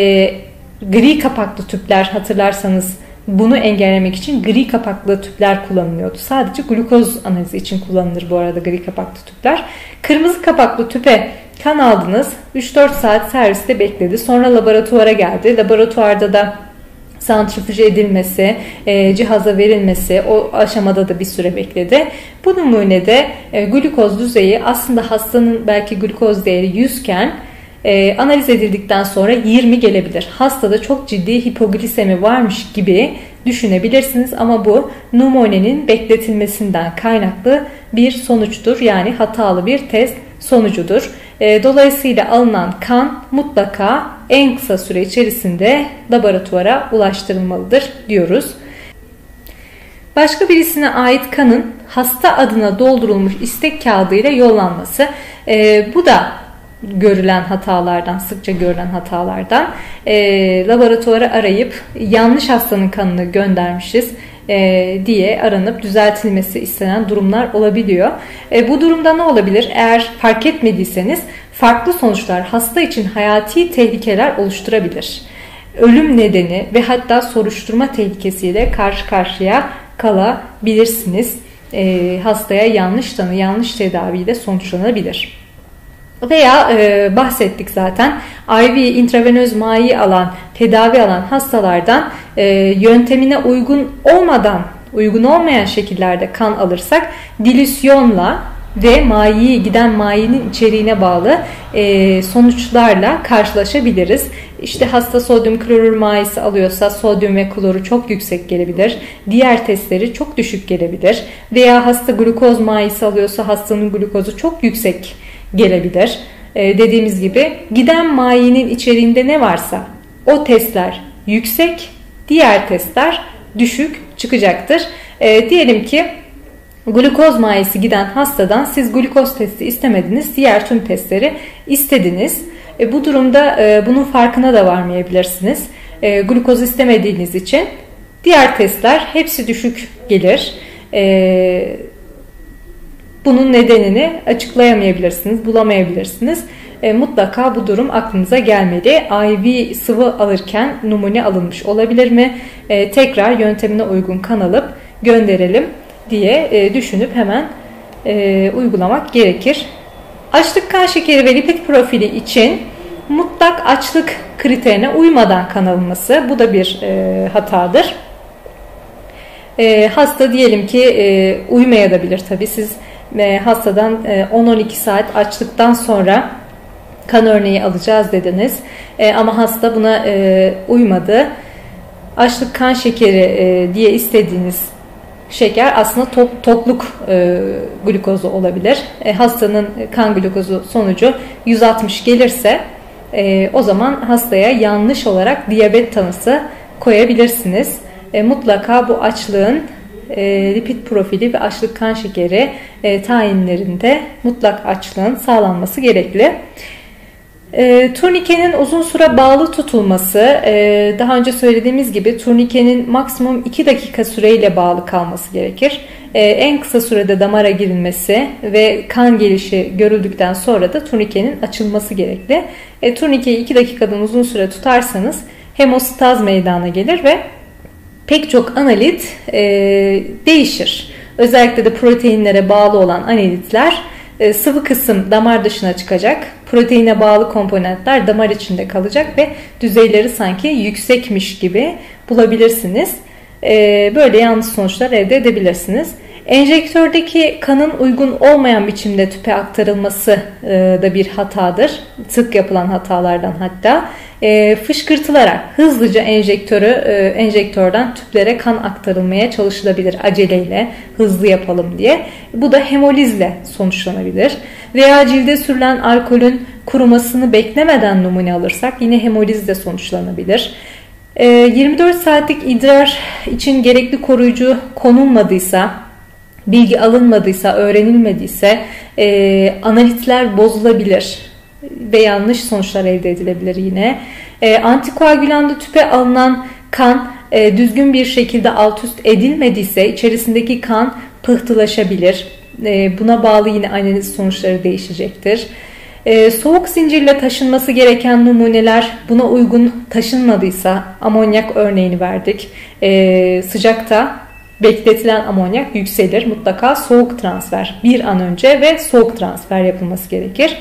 gri kapaklı tüpler, hatırlarsanız bunu engellemek için gri kapaklı tüpler kullanılıyordu. Sadece glukoz analizi için kullanılır bu arada gri kapaklı tüpler. Kırmızı kapaklı tüpe kan aldınız, üç dört saat serviste bekledi. Sonra laboratuvara geldi. Laboratuvarda da santrifüje edilmesi, e, cihaza verilmesi, o aşamada da bir süre bekledi. Bu numunede e, glukoz düzeyi aslında hastanın belki glukoz değeri yüz iken e, analiz edildikten sonra yirmi gelebilir. Hastada çok ciddi hipoglisemi varmış gibi düşünebilirsiniz ama bu numunenin bekletilmesinden kaynaklı bir sonuçtur. Yani hatalı bir test sonucudur. Dolayısıyla alınan kan mutlaka en kısa süre içerisinde laboratuvara ulaştırılmalıdır diyoruz. Başka birisine ait kanın hasta adına doldurulmuş istek kağıdıyla yollanması. Bu da görülen hatalardan, sıkça görülen hatalardan. Laboratuvara arayıp yanlış hastanın kanını göndermişiz diye aranıp düzeltilmesi istenen durumlar olabiliyor. E, bu durumda ne olabilir? Eğer fark etmediyseniz farklı sonuçlar hasta için hayati tehlikeler oluşturabilir. Ölüm nedeni ve hatta soruşturma tehlikesiyle karşı karşıya kalabilirsiniz. E, hastaya yanlış tanı, yanlış tedaviyle sonuçlanabilir. Veya e, bahsettik zaten, I V intravenöz mayi alan, tedavi alan hastalardan e, yöntemine uygun olmadan, uygun olmayan şekillerde kan alırsak dilüsyonla ve maiye giden maiyenin içeriğine bağlı e, sonuçlarla karşılaşabiliriz. İşte hasta sodyum klorür maisi alıyorsa sodyum ve kloru çok yüksek gelebilir. Diğer testleri çok düşük gelebilir. Veya hasta glukoz maisi alıyorsa hastanın glukozu çok yüksek gelebilir. E, dediğimiz gibi giden maiyenin içeriğinde ne varsa o testler yüksek, diğer testler düşük çıkacaktır. E, diyelim ki glukoz maisi giden hastadan siz glukoz testi istemediniz, diğer tüm testleri istediniz. E, bu durumda e, bunun farkına da varmayabilirsiniz. E, glukoz istemediğiniz için diğer testler hepsi düşük gelir. E, bunun nedenini açıklayamayabilirsiniz, bulamayabilirsiniz. E, mutlaka bu durum aklınıza gelmeli. I V sıvı alırken numune alınmış olabilir mi? E, tekrar yöntemine uygun kan alıp gönderelim diye düşünüp hemen e, uygulamak gerekir. Açlık, kan şekeri ve lipid profili için mutlak açlık kriterine uymadan kan alınması, bu da bir e, hatadır. E, hasta diyelim ki e, uyumayabilir tabii. Siz e, hastadan e, on on iki saat açlıktan sonra kan örneği alacağız dediniz. E, ama hasta buna e, uymadı. Açlık kan şekeri e, diye istediğiniz şeker aslında top, tokluk e, glukozu olabilir. E, hastanın kan glukozu sonucu yüz altmış gelirse e, o zaman hastaya yanlış olarak diyabet tanısı koyabilirsiniz. E, mutlaka bu açlığın e, lipid profili ve açlık kan şekeri e, tayinlerinde mutlak açlığın sağlanması gerekli. E, turnikenin uzun süre bağlı tutulması, e, daha önce söylediğimiz gibi turnikenin maksimum iki dakika süreyle bağlı kalması gerekir. E, en kısa sürede damara girilmesi ve kan gelişi görüldükten sonra da turnikenin açılması gerekli. E, turnikeyi iki dakikadan uzun süre tutarsanız hemostaz meydana gelir ve pek çok analit e, değişir. Özellikle de proteinlere bağlı olan analitler, sıvı kısım damar dışına çıkacak, proteine bağlı komponentler damar içinde kalacak ve düzeyleri sanki yüksekmiş gibi bulabilirsiniz. Böyle yanlış sonuçlar elde edebilirsiniz. Enjektördeki kanın uygun olmayan biçimde tüpe aktarılması da bir hatadır. Sık yapılan hatalardan hatta. Fışkırtılarak hızlıca enjektörü enjektörden tüplere kan aktarılmaya çalışılabilir aceleyle, hızlı yapalım diye. Bu da hemolizle sonuçlanabilir. Veya cilde sürülen alkolün kurumasını beklemeden numune alırsak yine hemolizle sonuçlanabilir. yirmi dört saatlik idrar için gerekli koruyucu konulmadıysa, bilgi alınmadıysa, öğrenilmediyse e, analitler bozulabilir ve yanlış sonuçlar elde edilebilir yine. E, antikoagülanda tüpe alınan kan e, düzgün bir şekilde alt üst edilmediyse içerisindeki kan pıhtılaşabilir. E, buna bağlı yine analiz sonuçları değişecektir. E, soğuk zincirle taşınması gereken numuneler buna uygun taşınmadıysa, amonyak örneğini verdik, e, sıcakta bekletilen amonyak yükselir. Mutlaka soğuk transfer, bir an önce ve soğuk transfer yapılması gerekir.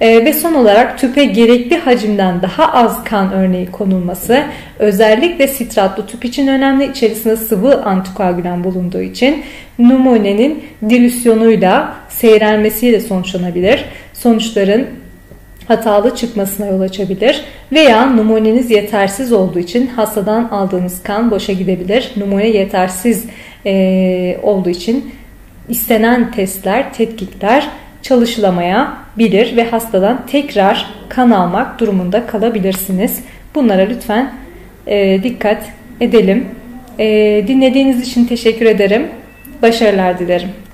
E, ve son olarak tüpe gerekli hacimden daha az kan örneği konulması, özellikle stratlı tüp için önemli, içerisinde sıvı antikoagülan bulunduğu için numunenin dilüsyonuyla, seyrelmesiyle sonuçlanabilir. Sonuçların hatalı çıkmasına yol açabilir veya numuneniz yetersiz olduğu için hastadan aldığınız kan boşa gidebilir. Numune yetersiz e, olduğu için istenen testler, tetkikler çalışılamayabilir ve hastadan tekrar kan almak durumunda kalabilirsiniz. Bunlara lütfen e, dikkat edelim. E, dinlediğiniz için teşekkür ederim. Başarılar dilerim.